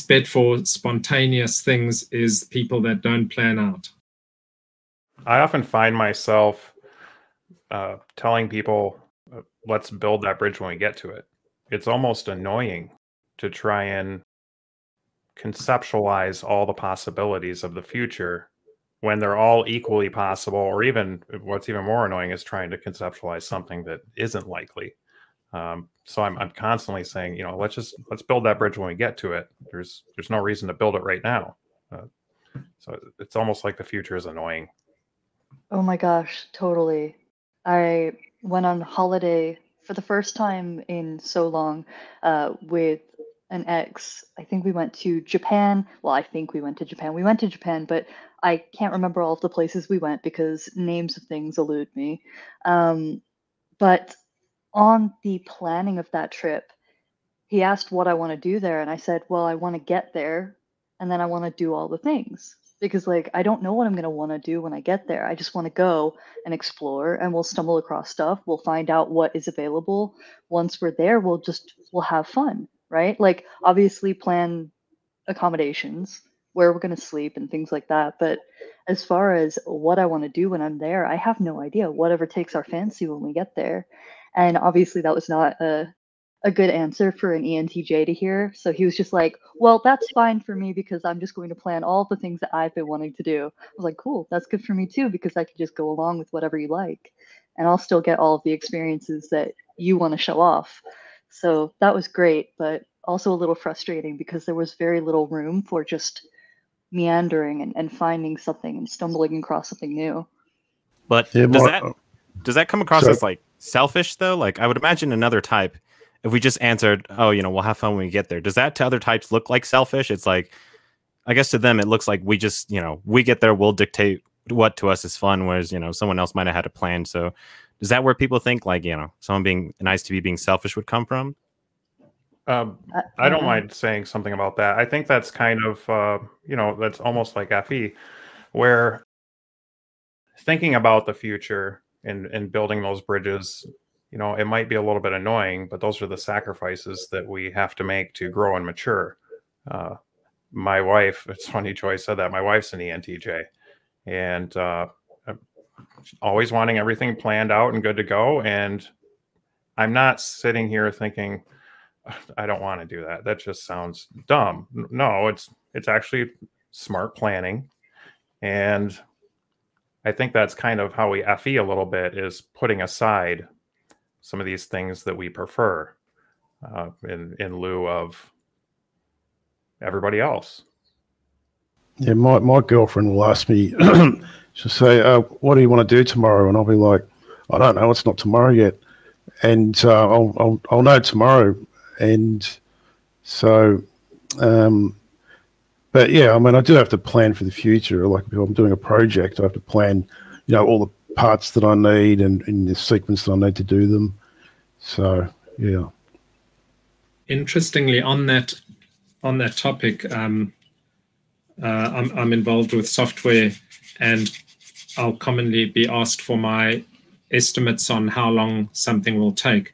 bet for spontaneous things is people that don't plan out. I often find myself telling people, let's build that bridge when we get to it. It's almost annoying to try and conceptualize all the possibilities of the future when they're all equally possible, or even what's even more annoying is trying to conceptualize something that isn't likely. So I'm constantly saying, you know, let's build that bridge when we get to it. There's no reason to build it right now. So it's almost like the future is annoying. Oh my gosh, totally. I went on holiday for the first time in so long with an ex. I think we went to Japan. Well, I think we went to Japan. We went to Japan, but I can't remember all of the places we went because names of things elude me. But on the planning of that trip, he asked what I want to do there. And I said, well, I want to get there. And then I want to do all the things because, like, I don't know what I'm going to want to do when I get there. I just want to go and explore, and we'll stumble across stuff. We'll find out what is available. Once we're there, we'll have fun. right? Like obviously plan accommodations, where we're going to sleep and things like that. But as far as what I want to do when I'm there, I have no idea. Whatever takes our fancy when we get there. And obviously that was not a good answer for an ENTJ to hear. So he was just like, well, that's fine for me because I'm just going to plan all the things that I've been wanting to do. I was like, cool, that's good for me too, because I can just go along with whatever you like. And I'll still get all of the experiences that you want to show off. So that was great, but also a little frustrating because there was very little room for just meandering and finding something and stumbling across something new. But does that come across as like selfish though? Like I would imagine another type, if we just answered, oh, you know, we'll have fun when we get there. Does that to other types look like selfish? It's like, I guess to them, it looks like we just, you know, we get there, we'll dictate what to us is fun. Whereas, you know, someone else might've had a plan. So is that where people think like, you know, someone being an ISTP being selfish would come from? I don't mind saying something about that. I think that's kind of, you know, that's almost like FE, where thinking about the future and building those bridges, you know, it might be a little bit annoying, but those are the sacrifices that we have to make to grow and mature. My wife, it's funny Joyce said that, my wife's an ENTJ, and always wanting everything planned out and good to go. And I'm not sitting here thinking, I don't want to do that. That just sounds dumb. No, it's actually smart planning. And I think that's kind of how we FE a little bit, is putting aside some of these things that we prefer in lieu of everybody else. Yeah, my girlfriend will ask me, she'll say, what do you want to do tomorrow? And I'll be like, I don't know, it's not tomorrow yet. And I'll know tomorrow. And so, but yeah, I mean, I do have to plan for the future. Like if I'm doing a project, I have to plan, you know, all the parts that I need and in the sequence that I need to do them. So yeah. Interestingly, on that topic, I'm involved with software, and I'll commonly be asked for my estimates on how long something will take.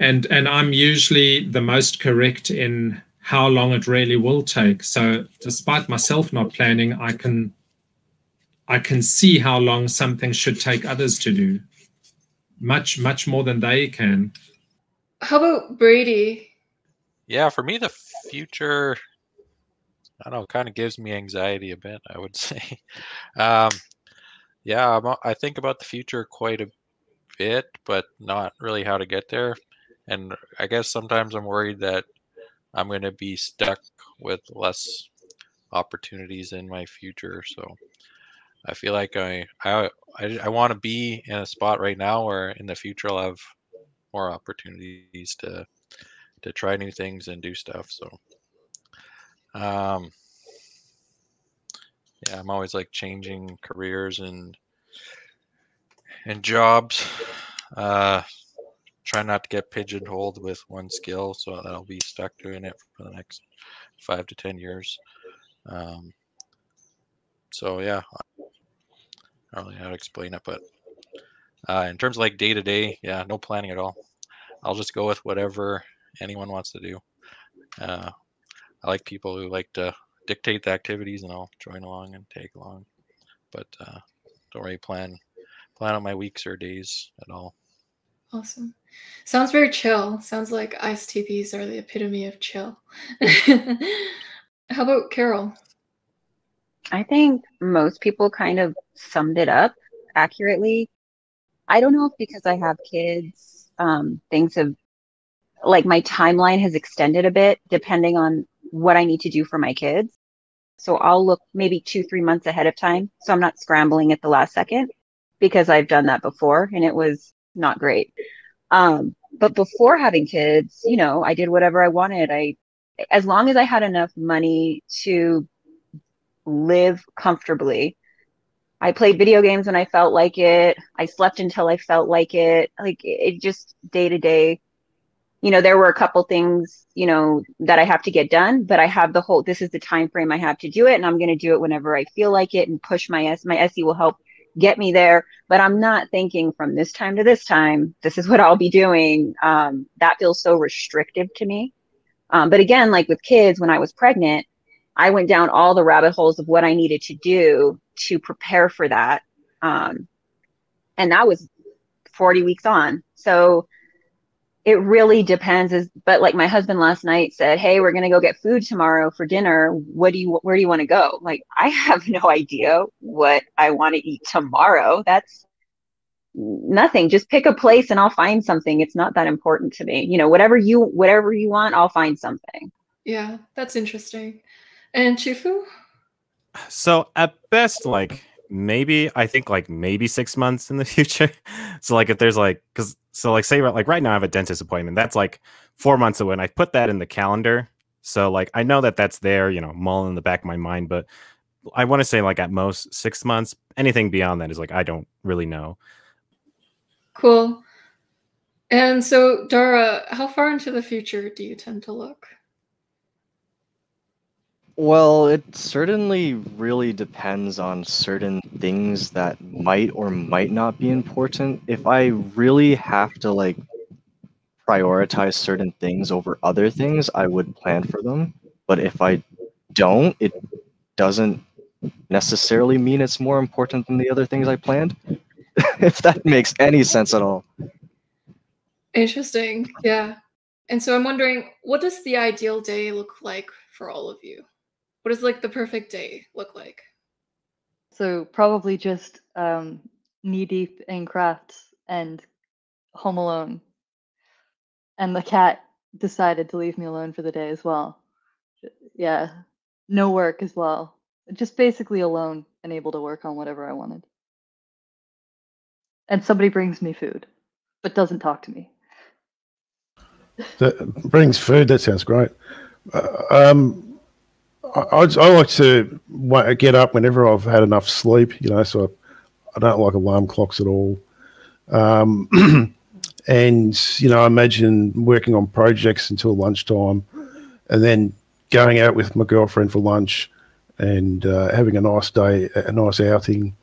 And I'm usually the most correct in how long it really will take. So despite myself not planning, I can see how long something should take others to do, much, much more than they can. How about Brady? Yeah, for me, the future, I don't know, kind of gives me anxiety a bit, I would say. Yeah, I think about the future quite a bit, but not really how to get there. And I guess sometimes I'm worried that I'm going to be stuck with less opportunities in my future. So I feel like I want to be in a spot right now where in the future I'll have more opportunities to try new things and do stuff. So yeah, I'm always like changing careers and jobs, try not to get pigeonholed with one skill, so that I'll be stuck doing it for the next 5 to 10 years. So yeah, I don't really know how to explain it, but in terms of like day-to-day, yeah, no planning at all. I'll just go with whatever anyone wants to do. I like people who like to dictate the activities, and I'll join along and tag along, but don't really plan on my weeks or days at all. Awesome. Sounds very chill. Sounds like ISTPs are the epitome of chill. How about Carol? I think most people kind of summed it up accurately. I don't know if because I have kids, things have, like my timeline has extended a bit depending on what I need to do for my kids. So I'll look maybe 2-3 months ahead of time, so I'm not scrambling at the last second, because I've done that before and it was not great. But before having kids, you know, I did whatever I wanted. As long as I had enough money to live comfortably, I played video games when I felt like it. I slept until I felt like it. Like it just day to day, you know, there were a couple things, you know, that I have to get done, but I have the whole, this is the time frame I have to do it, and I'm going to do it whenever I feel like it and push my SE will help get me there, but I'm not thinking from this time to this time, this is what I'll be doing. That feels so restrictive to me. But again, like with kids, when I was pregnant, I went down all the rabbit holes of what I needed to do to prepare for that. And that was 40 weeks on. So it really depends. But like my husband last night said, hey, we're going to go get food tomorrow for dinner. Where do you want to go? Like, I have no idea what I want to eat tomorrow. That's nothing. Just pick a place and I'll find something. It's not that important to me. You know, whatever you want, I'll find something. Yeah, that's interesting. And Chifu? So at best, like maybe 6 months in the future. So like if there's like, say like right now I have a dentist appointment. That's like 4 months away. And I put that in the calendar. So like, I know that that's there, you know, mulling in the back of my mind, but I want to say like at most 6 months, anything beyond that is like, I don't really know. Cool. And so Dara, how far into the future do you tend to look? Well, it certainly really depends on certain things that might or might not be important. If I really have to like prioritize certain things over other things, I would plan for them. But if I don't, it doesn't necessarily mean it's more important than the other things I planned, if that makes any sense at all. Interesting. Yeah. And so I'm wondering, what does the ideal day look like for all of you? What does like the perfect day look like? So probably just knee deep in crafts and home alone. And the cat decided to leave me alone for the day as well. Yeah, no work as well. Just basically alone and able to work on whatever I wanted. And somebody brings me food, but doesn't talk to me. That brings food, that sounds great. I like to get up whenever I've had enough sleep, you know, so I don't like alarm clocks at all. And, you know, I imagine working on projects until lunchtime and then going out with my girlfriend for lunch and having a nice day, a nice outing,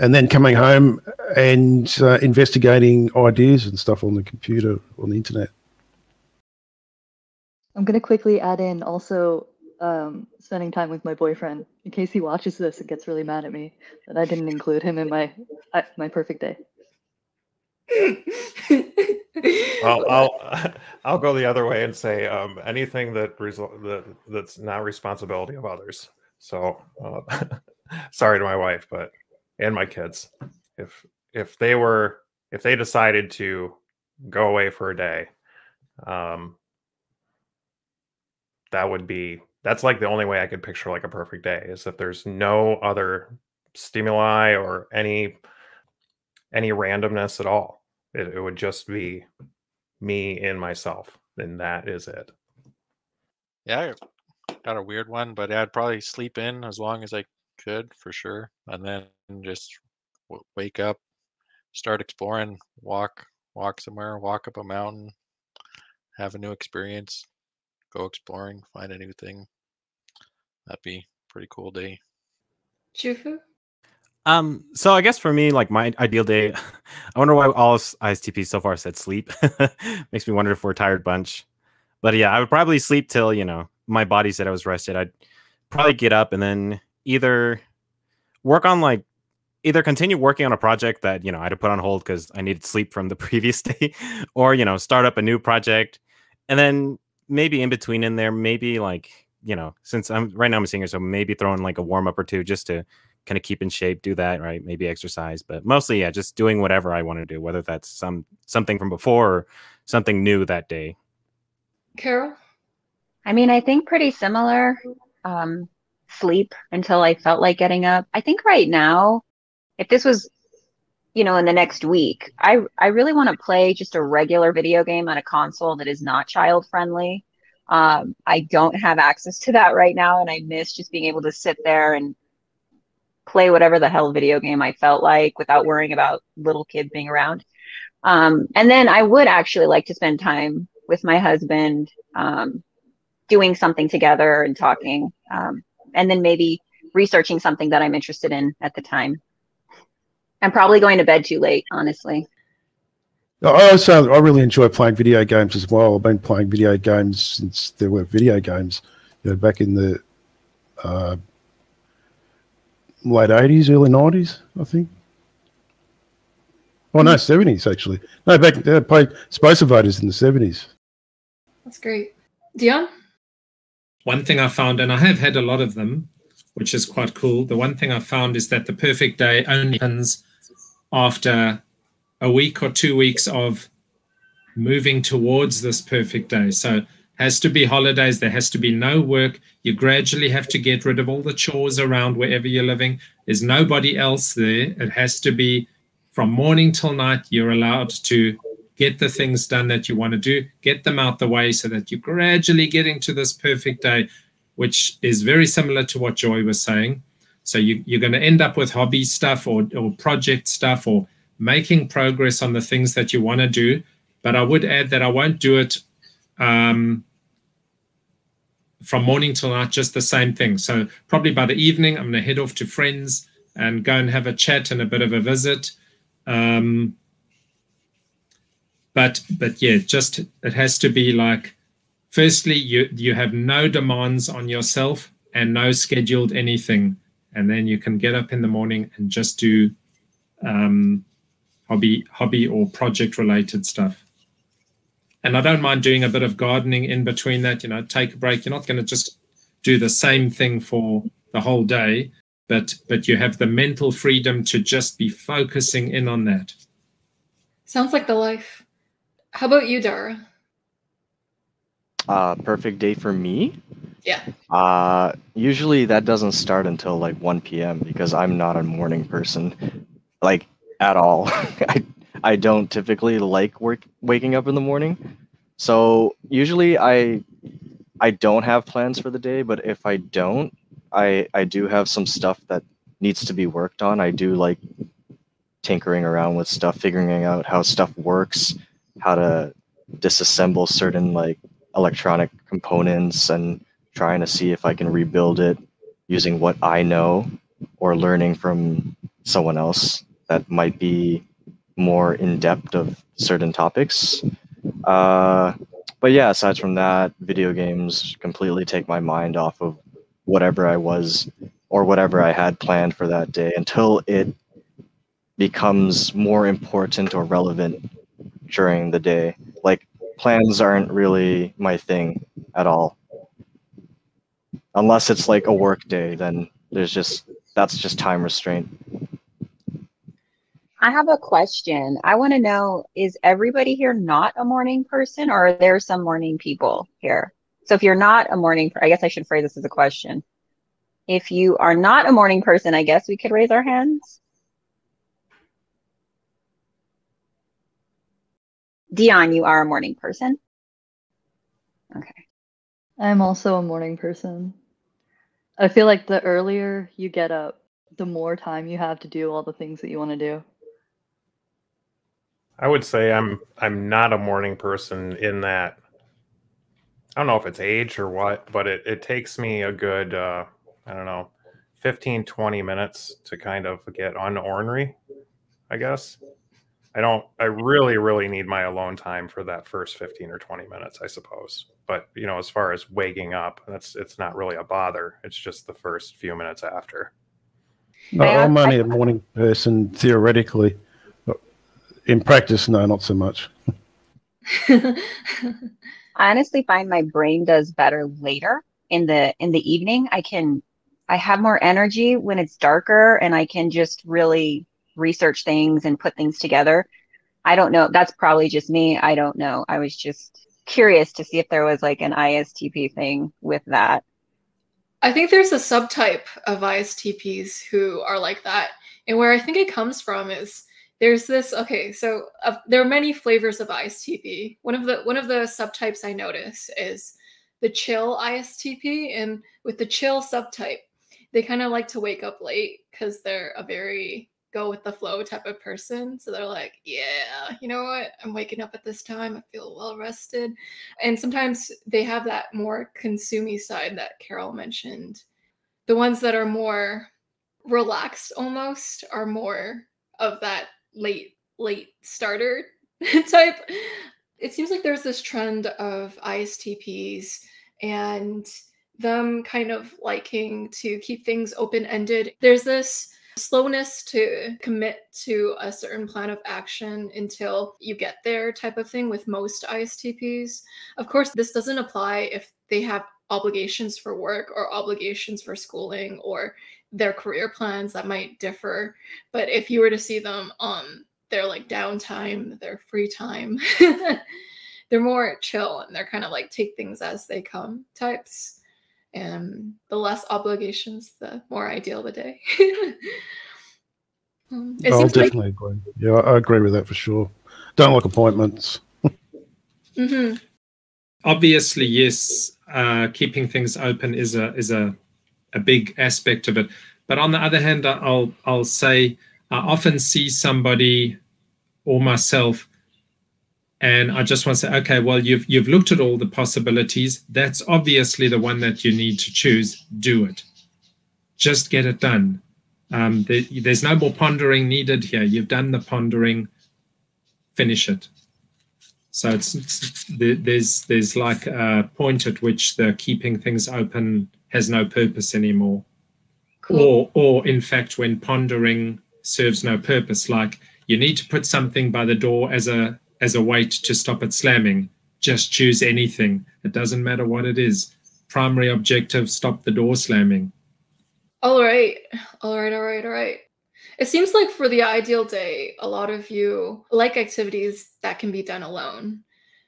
and then coming home and investigating ideas and stuff on the computer, on the internet. I'm going to quickly add in also spending time with my boyfriend in case he watches this and gets really mad at me that I didn't include him in my perfect day. I'll go the other way and say anything that's not responsibility of others. So sorry to my wife, but and my kids, if they decided to go away for a day. That's like the only way I could picture like a perfect day is if there's no other stimuli or any randomness at all. It would just be me and myself. And that is it. Yeah, I got a weird one, but I'd probably sleep in as long as I could for sure. And then just wake up, start exploring, walk somewhere, walk up a mountain, have a new experience. Go exploring, find a new thing. That'd be a pretty cool day. Chifu? So I guess for me, like my ideal day, I wonder why all ISTPs so far said sleep. Makes me wonder if we're a tired bunch. But yeah, I would probably sleep till, you know, my body said I was rested. I'd probably get up and then either continue working on a project that, you know, I had to put on hold because I needed sleep from the previous day, or, you know, start up a new project. And then maybe in between in there, maybe like, you know, since right now I'm a singer, so maybe throwing like a warm up or two just to kind of keep in shape, do that, right? Maybe exercise, but mostly, yeah, just doing whatever I want to do, whether that's something from before or something new that day. Carol? I mean, I think pretty similar. Sleep until I felt like getting up. I think right now, if this was, you know, in the next week, I really want to play just a regular video game on a console that is not child friendly. I don't have access to that right now. And I miss just being able to sit there and play whatever the hell video game I felt like without worrying about little kids being around. And then I would actually like to spend time with my husband doing something together and talking, and then maybe researching something that I'm interested in at the time. I'm probably going to bed too late, honestly. No, I really enjoy playing video games as well. I've been playing video games since there were video games, you know, back in the late 80s, early 90s, I think. Oh, no, 70s, actually. No, back then I played Space Invaders in the 70s. That's great. Deon? One thing I found, and I have had a lot of them, which is quite cool. The one thing I found is that the perfect day only happens after a week or 2 weeks of moving towards this perfect day. So it has to be holidays. There has to be no work. You gradually have to get rid of all the chores around wherever you're living. There's nobody else there. It has to be from morning till night. You're allowed to get the things done that you want to do, get them out the way so that you're gradually getting to this perfect day, which is very similar to what Joy was saying. So you're going to end up with hobby stuff or project stuff or making progress on the things that you want to do. But I would add that I won't do it from morning till night, just the same thing. So probably by the evening, I'm going to head off to friends and go and have a chat and a bit of a visit. But yeah, just it has to be like, firstly, you have no demands on yourself and no scheduled anything. And then you can get up in the morning and just do hobby or project related stuff. And I don't mind doing a bit of gardening in between that, you know, take a break. You're not going to just do the same thing for the whole day, but you have the mental freedom to just be focusing in on that. Sounds like the life. How about you, Dara? Perfect day for me? Yeah. Usually that doesn't start until like 1 p.m. because I'm not a morning person, like at all. I don't typically like waking up in the morning. So usually I don't have plans for the day, but if I don't, I do have some stuff that needs to be worked on. I do like tinkering around with stuff, figuring out how stuff works, how to disassemble certain like electronic components and trying to see if I can rebuild it using what I know or learning from someone else that might be more in depth of certain topics. But yeah, aside from that, video games completely take my mind off of whatever I was or whatever I had planned for that day until it becomes more important or relevant during the day. Like plans aren't really my thing at all. Unless it's like a work day, then there's just, that's just time restraint. I have a question. I want to know, is everybody here not a morning person, or are there some morning people here? So if you're not a morning, I guess I should phrase this as a question. If you are not a morning person, I guess we could raise our hands. Deon, you are a morning person. Okay. I'm also a morning person. I feel like the earlier you get up, the more time you have to do all the things that you want to do. I would say I'm not a morning person in that, I don't know if it's age or what, but it takes me a good, I don't know, 15, 20 minutes to kind of get unornery, I guess. I really, really need my alone time for that first 15 or 20 minutes, I suppose. But, you know, as far as waking up, it's not really a bother. It's just the first few minutes after. No, I'm only a morning person theoretically. In practice, no, not so much. I honestly find my brain does better later in the evening. I have more energy when it's darker, and I can just really research things and put things together. I don't know. That's probably just me. I don't know. I was just curious to see if there was like an ISTP thing with that. I think there's a subtype of ISTPs who are like that. And where I think it comes from is there's this, okay, so there are many flavors of ISTP. One of the subtypes I notice is the chill ISTP. And with the chill subtype, they kind of like to wake up late because they're a very go with the flow type of person. So they're like, yeah, you know what? I'm waking up at this time. I feel well rested. And sometimes they have that more consumey side that Carol mentioned. The ones that are more relaxed almost are more of that late starter type. It seems like there's this trend of ISTPs and them kind of liking to keep things open-ended. There's this slowness to commit to a certain plan of action until you get there type of thing with most ISTPs. Of course, this doesn't apply if they have obligations for work or obligations for schooling or their career plans that might differ. But if you were to see them on their like downtime, their free time, they're more chill and they're kind of like take things as they come types. And the less obligations, the more ideal the day. I'll definitely agree. Yeah, I agree with that for sure. Don't like appointments. Mm-hmm. Obviously, yes, keeping things open is a big aspect of it. But on the other hand, I'll say I often see somebody or myself, and I just want to say, okay, well, you've looked at all the possibilities. That's obviously the one that you need to choose. Do it. Just get it done. There's no more pondering needed here. You've done the pondering. Finish it. So there's like a point at which the keeping things open has no purpose anymore. Cool. Or in fact, when pondering serves no purpose, like you need to put something by the door as a weight to stop it slamming. Just choose anything. It doesn't matter what it is. Primary objective, stop the door slamming. All right. It seems like for the ideal day, a lot of you like activities that can be done alone.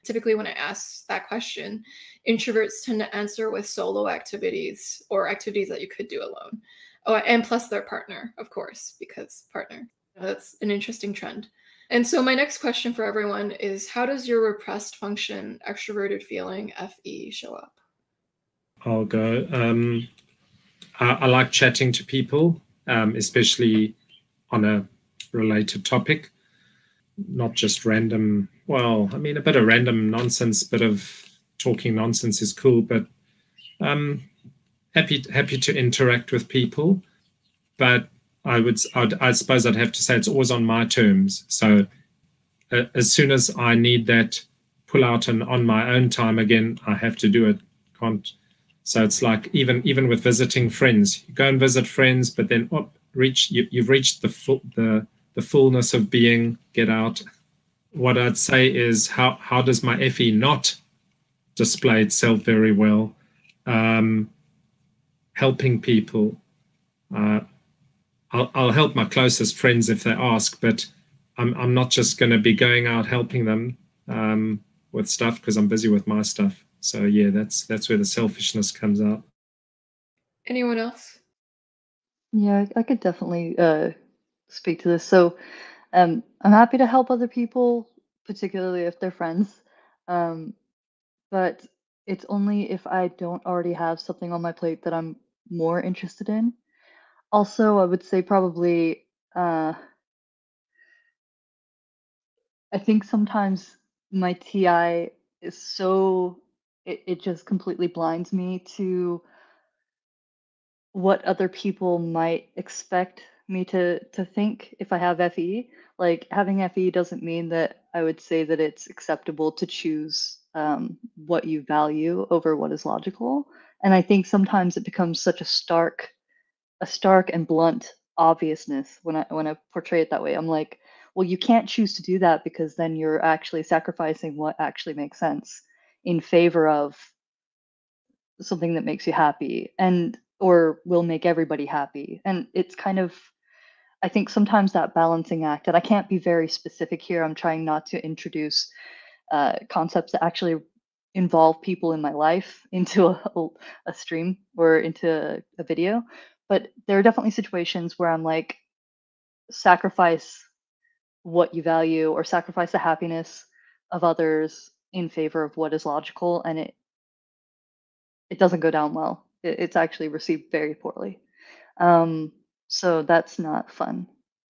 Typically, when I ask that question, introverts tend to answer with solo activities or activities that you could do alone. Oh, and plus their partner, of course, because partner. That's an interesting trend. And so my next question for everyone is, how does your repressed function, extroverted feeling, FE, show up? I'll go. I like chatting to people, especially on a related topic, not just random. Well, I mean, a bit of random nonsense, bit of talking nonsense is cool, but happy to interact with people, but I suppose I'd have to say it's always on my terms. So as soon as I need that pull out and on my own time again, I have to do it. Can't. So it's like even with visiting friends, you go and visit friends, but then you've reached the fullness of being. Get out. What I'd say is how does my FE not display itself very well? Helping people. I'll help my closest friends if they ask, but I'm not just going to be going out helping them with stuff because I'm busy with my stuff. So yeah, that's where the selfishness comes out. Anyone else? Yeah, I could definitely speak to this. So I'm happy to help other people, particularly if they're friends, but it's only if I don't already have something on my plate that I'm more interested in. Also, I would say probably, I think sometimes my TI is so, it just completely blinds me to what other people might expect me to think if I have FE. Like, having FE doesn't mean that I would say that it's acceptable to choose what you value over what is logical. And I think sometimes it becomes such a stark and blunt obviousness when I portray it that way. I'm like, well, you can't choose to do that because then you're actually sacrificing what actually makes sense in favor of something that makes you happy and or will make everybody happy. And it's kind of, I think sometimes that balancing act, and I can't be very specific here. I'm trying not to introduce concepts that actually involve people in my life into a stream or into a video. But there are definitely situations where I'm like, sacrifice what you value or sacrifice the happiness of others in favor of what is logical. And it doesn't go down well. It's actually received very poorly. So that's not fun.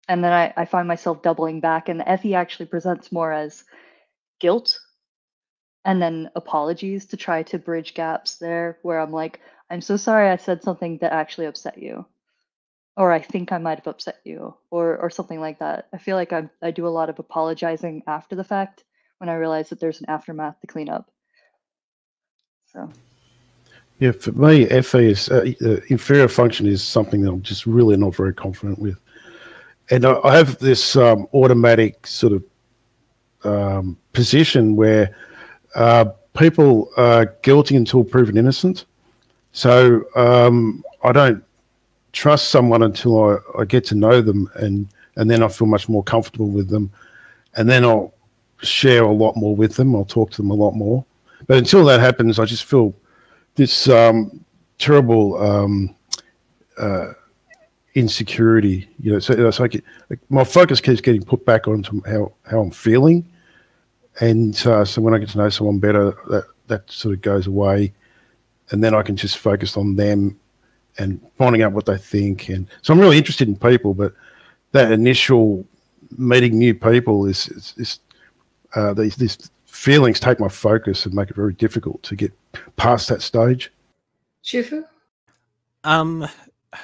And then I find myself doubling back, and the FE actually presents more as guilt and then apologies to try to bridge gaps there where I'm like, I'm so sorry I said something that actually upset you. or I think I might have upset you, or something like that. I feel like I do a lot of apologizing after the fact when I realize that there's an aftermath to clean up. So. Yeah, for me, FE is inferior function is something that I'm just really not very confident with, and I have this automatic sort of position where people are guilty until proven innocent. So I don't trust someone until I get to know them, and then I feel much more comfortable with them, and then I'll share a lot more with them. I'll talk to them a lot more, but until that happens, I just feel this terrible insecurity, you know. So it's like my focus keeps getting put back onto how I'm feeling, and so when I get to know someone better, that sort of goes away, and then I can just focus on them and finding out what they think. And so I'm really interested in people, but that initial meeting new people is these feelings take my focus and make it very difficult to get past that stage. Shifu?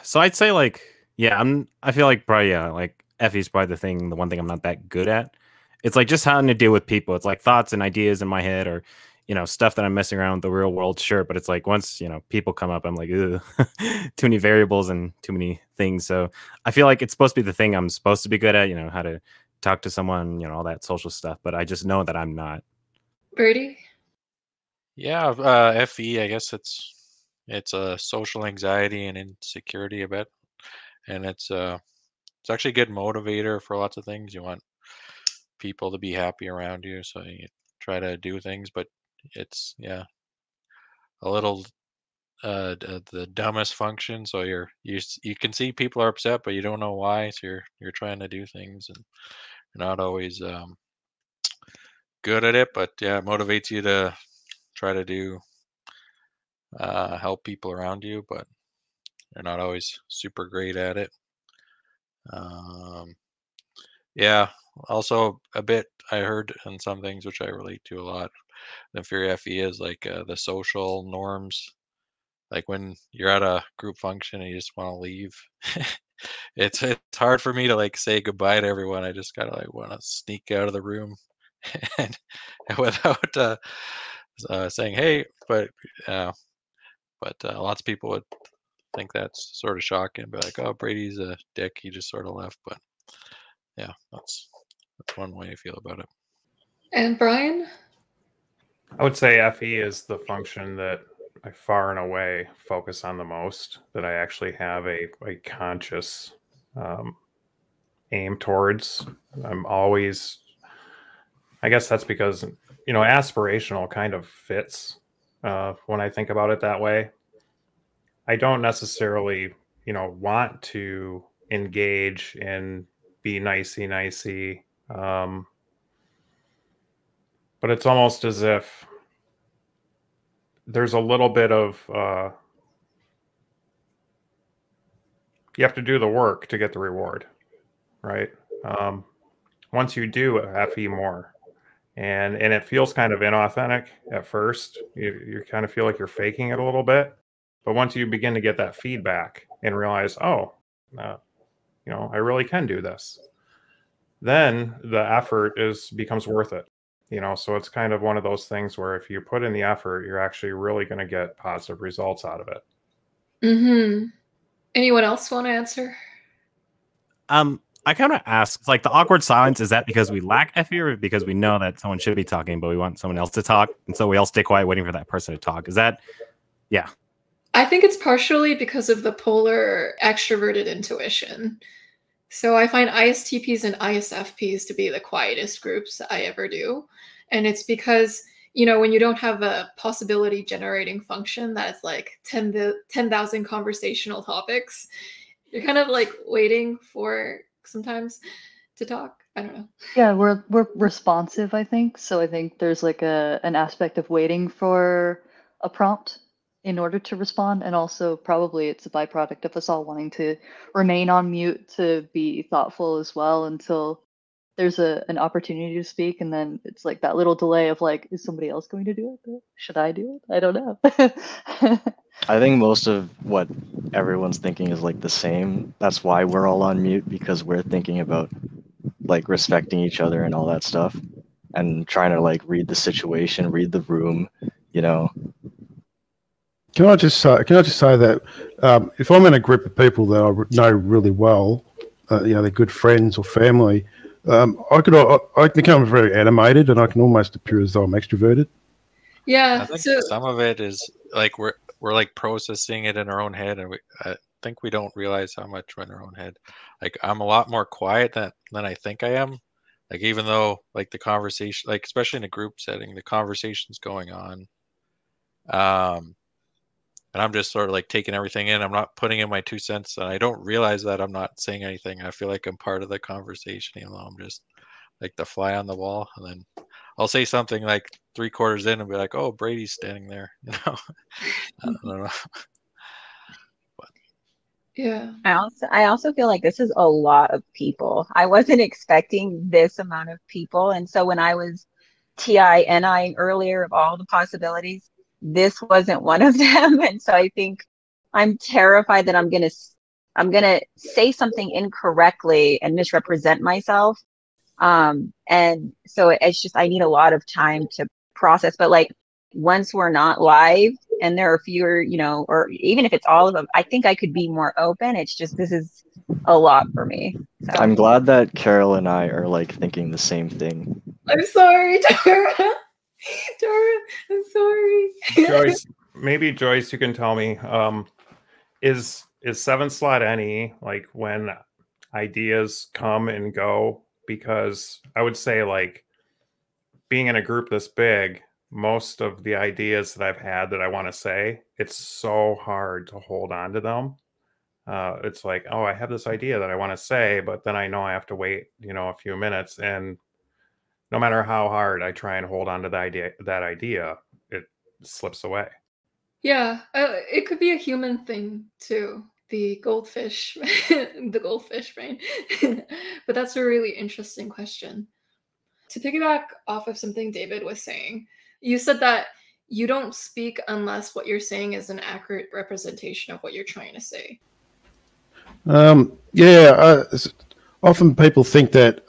So I'd say, like, yeah, I feel like probably, yeah, like Effie's probably the one thing I'm not that good at. It's like just how to deal with people. It's like thoughts and ideas in my head, or, you know, stuff that I'm messing around with the real world, sure. But it's like once, you know, people come up, I'm like, ew, too many variables and too many things. So I feel like it's supposed to be the thing I'm supposed to be good at, you know, how to talk to someone, you know, all that social stuff. But I just know that I'm not. Brady? Yeah, FE, I guess it's a social anxiety and insecurity a bit, and it's actually a good motivator for lots of things. You want people to be happy around you, so you try to do things, but it's, yeah, a little the dumbest function. So you can see people are upset, but you don't know why, so you're trying to do things, and you're not always good at it. But yeah, it motivates you to try to do help people around you, but you're not always super great at it. Yeah, also a bit, I heard in some things which I relate to a lot, the fear FE is like the social norms, like when you're at a group function and you just want to leave. It's hard for me to like say goodbye to everyone. I just kind of like want to sneak out of the room and without saying hey, but lots of people would think that's sort of shocking, be like, oh, Brady's a dick, he just sort of left. But yeah, that's one way I feel about it. And Brian? I would say FE is the function that I far and away focus on the most, that I actually have a conscious aim towards. I'm always, I guess that's because, you know, aspirational kind of fits when I think about it that way. I don't necessarily, you know, want to engage in be nicey-nicey, but it's almost as if there's a little bit of, you have to do the work to get the reward, right? Once you do FE more, and it feels kind of inauthentic at first, you kind of feel like you're faking it a little bit. But once you begin to get that feedback and realize, oh, you know, I really can do this, then the effort becomes worth it. You know, so it's kind of one of those things where if you put in the effort, you're actually really going to get positive results out of it. Mm-hmm. Anyone else want to answer? I kind of ask, like, the awkward silence, is that because we lack FE, or because we know that someone should be talking, but we want someone else to talk, and so we all stay quiet waiting for that person to talk? Is that, yeah. I think it's partially because of the polar extroverted intuition. So I find ISTPs and ISFPs to be the quietest groups I ever do. And it's because, you know, when you don't have a possibility generating function that's like 10,000 conversational topics, you're kind of like waiting for sometimes to talk. I don't know. Yeah, we're responsive, I think. So I think there's like an aspect of waiting for a prompt in order to respond, and also probably it's a byproduct of us all wanting to remain on mute to be thoughtful as well until there's an opportunity to speak, and then it's like that little delay of like, is somebody else going to do it? Should I do it? I don't know. I think most of what everyone's thinking is like the same. That's why we're all on mute, because we're thinking about like respecting each other and all that stuff, and trying to like read the situation, read the room, you know. Can I just say that if I'm in a group of people that I know really well, you know, they're good friends or family, I become very animated, and I can almost appear as though I'm extroverted. Yeah, I think some of it is like we're like processing it in our own head, and I think we don't realize how much we're in our own head. Like I'm a lot more quiet than I think I am. Like even though like the conversation, like especially in a group setting, the conversation's going on, and I'm just sort of like taking everything in. I'm not putting in my 2 cents, and I don't realize that I'm not saying anything. I feel like I'm part of the conversation, even though I'm just like the fly on the wall. And then I'll say something like 3/4 in and be like, "Oh, Brady's standing there," you know. I don't know. Yeah. I also feel like this is a lot of people. I wasn't expecting this amount of people. And so when I was TINIing earlier of all the possibilities, this wasn't one of them. And so I think I'm terrified that I'm gonna say something incorrectly and misrepresent myself. And so it's just, I need a lot of time to process. But like once we're not live, and there are fewer, you know, or even if it's all of them, I think I could be more open. It's just, this is a lot for me. So. I'm glad that Carol and I are like thinking the same thing. I'm sorry, Dara, I'm sorry. Joyce, maybe Joyce, you can tell me, is 7-slot any, like when ideas come and go? Because I would say like being in a group this big, most of the ideas that I've had that I want to say, it's so hard to hold on to them. It's like, oh, I have this idea that I want to say, but then I know I have to wait, you know, a few minutes. And no matter how hard I try and hold on to that idea, it slips away. Yeah, it could be a human thing too. The goldfish, the goldfish brain. But that's a really interesting question. To piggyback off of something David was saying, you said that you don't speak unless what you're saying is an accurate representation of what you're trying to say. Often people think that,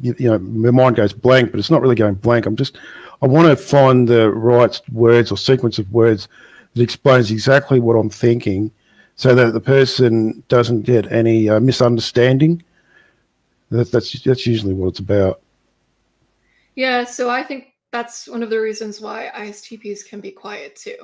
you know, my mind goes blank, but it's not really going blank. I want to find the right words or sequence of words that explains exactly what I'm thinking so that the person doesn't get any misunderstanding. That's usually what it's about. Yeah, so I think that's one of the reasons why ISTPs can be quiet too,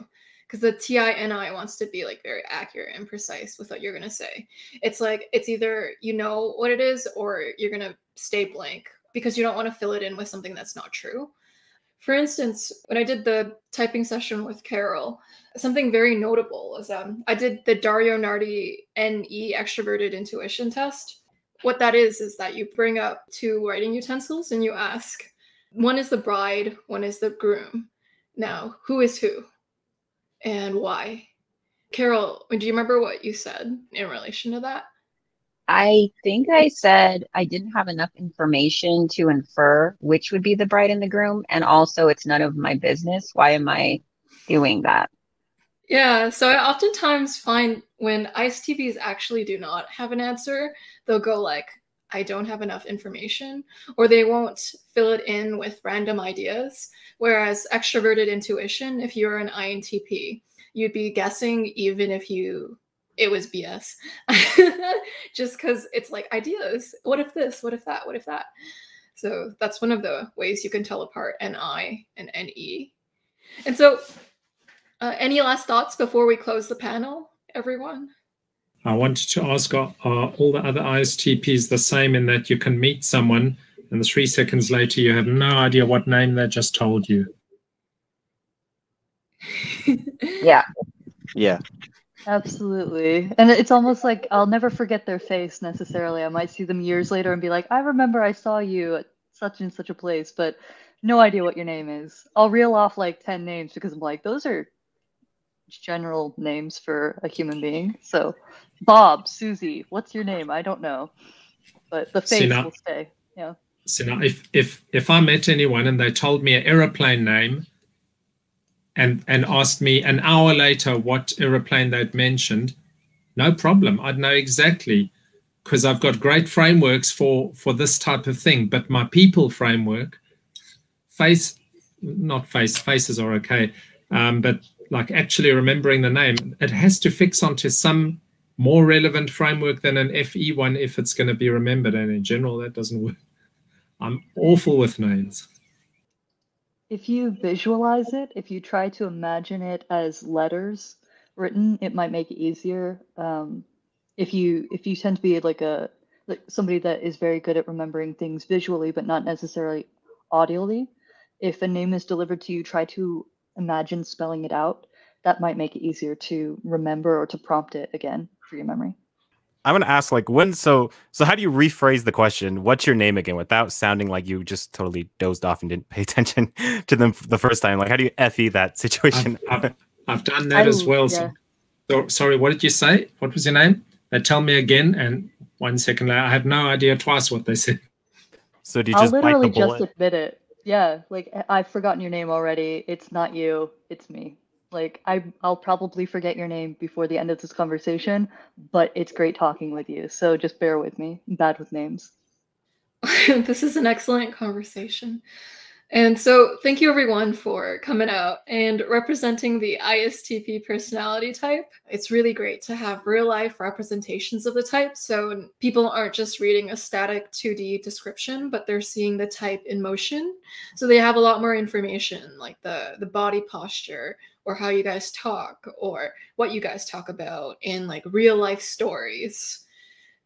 because the TINI wants to be like very accurate and precise with what you're going to say. It's like, it's either you know what it is or you're going to stay blank because you don't want to fill it in with something that's not true. For instance, when I did the typing session with Carol, something very notable is I did the Dario Nardi NE extroverted intuition test. What that is that you bring up two writing utensils and you ask, one is the bride, one is the groom. Now, who is who and why? Carol, do you remember what you said in relation to that? I think I said I didn't have enough information to infer which would be the bride and the groom. And also, it's none of my business. Why am I doing that? Yeah, so I oftentimes find when ISTPs actually do not have an answer, they'll go like, I don't have enough information, or they won't fill it in with random ideas. Whereas extroverted intuition, if you're an INTP, you'd be guessing even if it was BS, just because it's like ideas. What if this? What if that? What if that? So that's one of the ways you can tell apart NI and NE. And so any last thoughts before we close the panel, everyone? I wanted to ask, are all the other ISTPs the same in that you can meet someone and 3 seconds later you have no idea what name they just told you? Yeah. Yeah. Absolutely. And it's almost like I'll never forget their face necessarily. I might see them years later and be like, I remember I saw you at such and such a place, but no idea what your name is. I'll reel off like 10 names because I'm like, those are general names for a human being. So Bob, Susie, what's your name? I don't know, but the face will stay. Yeah. So now if I met anyone and they told me an aeroplane name and asked me an hour later what aeroplane they'd mentioned, no problem. I'd know exactly, because I've got great frameworks for this type of thing. But my people framework, faces are okay, but like actually remembering the name, it has to fix onto some more relevant framework than an FE one if it's going to be remembered. And in general, that doesn't work. I'm awful with names. If you visualize it, if you try to imagine it as letters written, it might make it easier. If you tend to be like somebody that is very good at remembering things visually, but not necessarily audially, if a name is delivered to you, try to imagine spelling it out. That might make it easier to remember or to prompt it again for your memory. I'm going to ask, like, when, so how do you rephrase the question, what's your name again, without sounding like you just totally dozed off and didn't pay attention to them the first time? Like, how do you FE that situation? I've done that as well. Yeah. So, sorry, what did you say? What was your name? They tell me again, and 1 second later, I have no idea twice what they said. So do you just bite the bullet? I'll literally just admit it. Yeah, like, I've forgotten your name already. It's not you, it's me. Like, I'll probably forget your name before the end of this conversation, but it's great talking with you. So just bear with me. I'm bad with names. This is an excellent conversation. And so thank you, everyone, for coming out and representing the ISTP personality type. It's really great to have real-life representations of the type, so people aren't just reading a static 2D description, but they're seeing the type in motion. So they have a lot more information, like the body posture, or how you guys talk, or what you guys talk about in like real-life stories.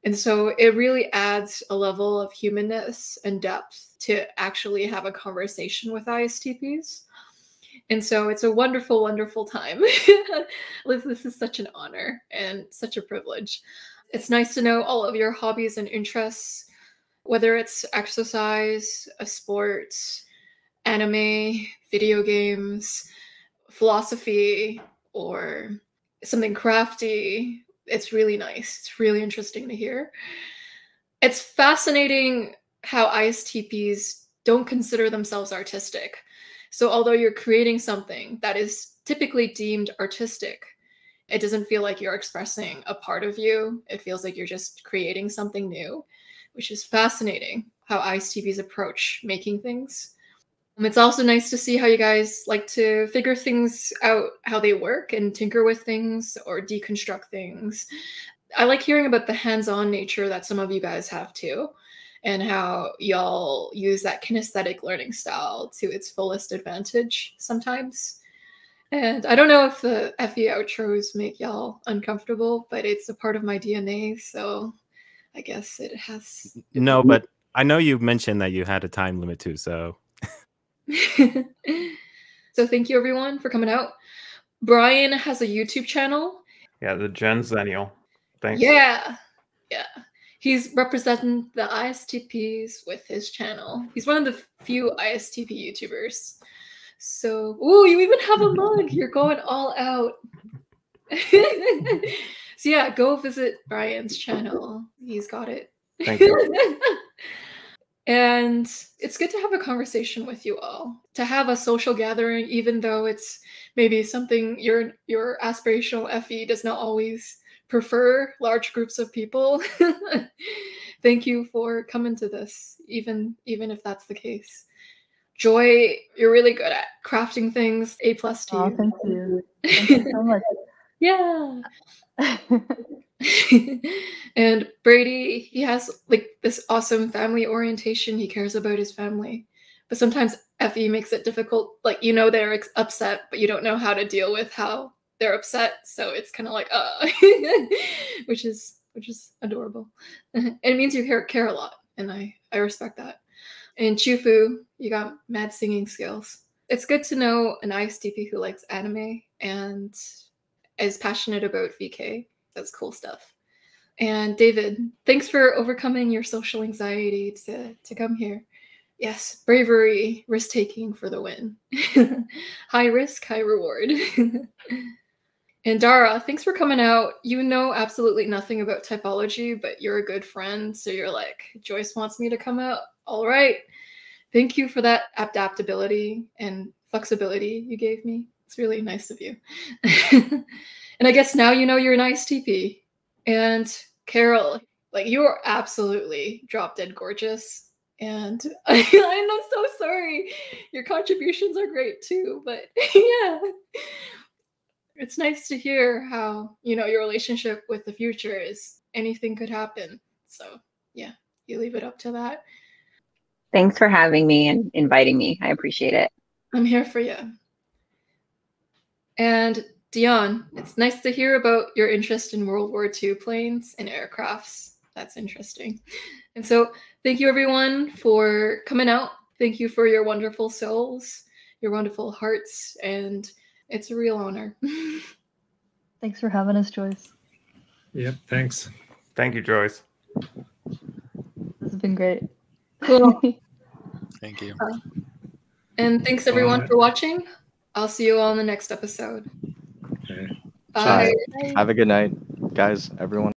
And so it really adds a level of humanness and depth to actually have a conversation with ISTPs. And so it's a wonderful, wonderful time. This is such an honor and such a privilege. It's nice to know all of your hobbies and interests, whether it's exercise, a sport, anime, video games, philosophy, or something crafty. It's really nice. It's really interesting to hear. It's fascinating how ISTPs don't consider themselves artistic. So although you're creating something that is typically deemed artistic, it doesn't feel like you're expressing a part of you. It feels like you're just creating something new, which is fascinating how ISTPs approach making things. It's also nice to see how you guys like to figure things out, how they work, and tinker with things or deconstruct things. I like hearing about the hands-on nature that some of you guys have too, and how y'all use that kinesthetic learning style to its fullest advantage sometimes. And I don't know if the FE outros make y'all uncomfortable, but it's a part of my DNA, so I guess it has. No, but I know you mentioned that you had a time limit too, so... So thank you, everyone, for coming out. Brian has a YouTube channel. Yeah, The Genxennial. Thanks. Yeah. He's representing the ISTPs with his channel. He's one of the few ISTP YouTubers. So, ooh, you even have a mug. You're going all out. So yeah, go visit Brian's channel. He's got it. Thank you. And it's good to have a conversation with you all, to have a social gathering, even though it's maybe something your aspirational FE does not always prefer, large groups of people. Thank you for coming to this, even if that's the case. Joy, you're really good at crafting things, A+ to you. Oh, thank you. Thank you so much. Yeah. And Brady, he has like this awesome family orientation. He cares about his family, but sometimes FE makes it difficult. Like, you know, they're upset, but you don't know how to deal with how they're upset. So it's kind of like, which is adorable. And it means you care a lot. And I respect that. And Chufu, you got mad singing skills. It's good to know an ISTP who likes anime and is passionate about VK. That's cool stuff. And David, thanks for overcoming your social anxiety to come here. Yes, bravery, risk-taking for the win. High risk, high reward. And Dara, thanks for coming out. You know absolutely nothing about typology, but you're a good friend. So you're like, Joyce wants me to come out. all right. Thank you for that adaptability and flexibility you gave me. It's really nice of you. And I guess now you know you're an ISTP. And Carol, like, you are absolutely drop dead gorgeous. And I'm so sorry. Your contributions are great too, but yeah. It's nice to hear how, you know, your relationship with the future is anything could happen. So yeah, you leave it up to that. Thanks for having me and inviting me. I appreciate it. I'm here for you. And Deon, it's nice to hear about your interest in World War II planes and aircrafts. That's interesting. And so thank you everyone for coming out. Thank you for your wonderful souls, your wonderful hearts, and it's a real honor. Thanks for having us, Joyce. Yep, thanks. Thank you, Joyce. This has been great. Cool. Thank you. And thanks everyone for watching. I'll see you all in the next episode. Okay. Bye. Have a good night, guys, everyone.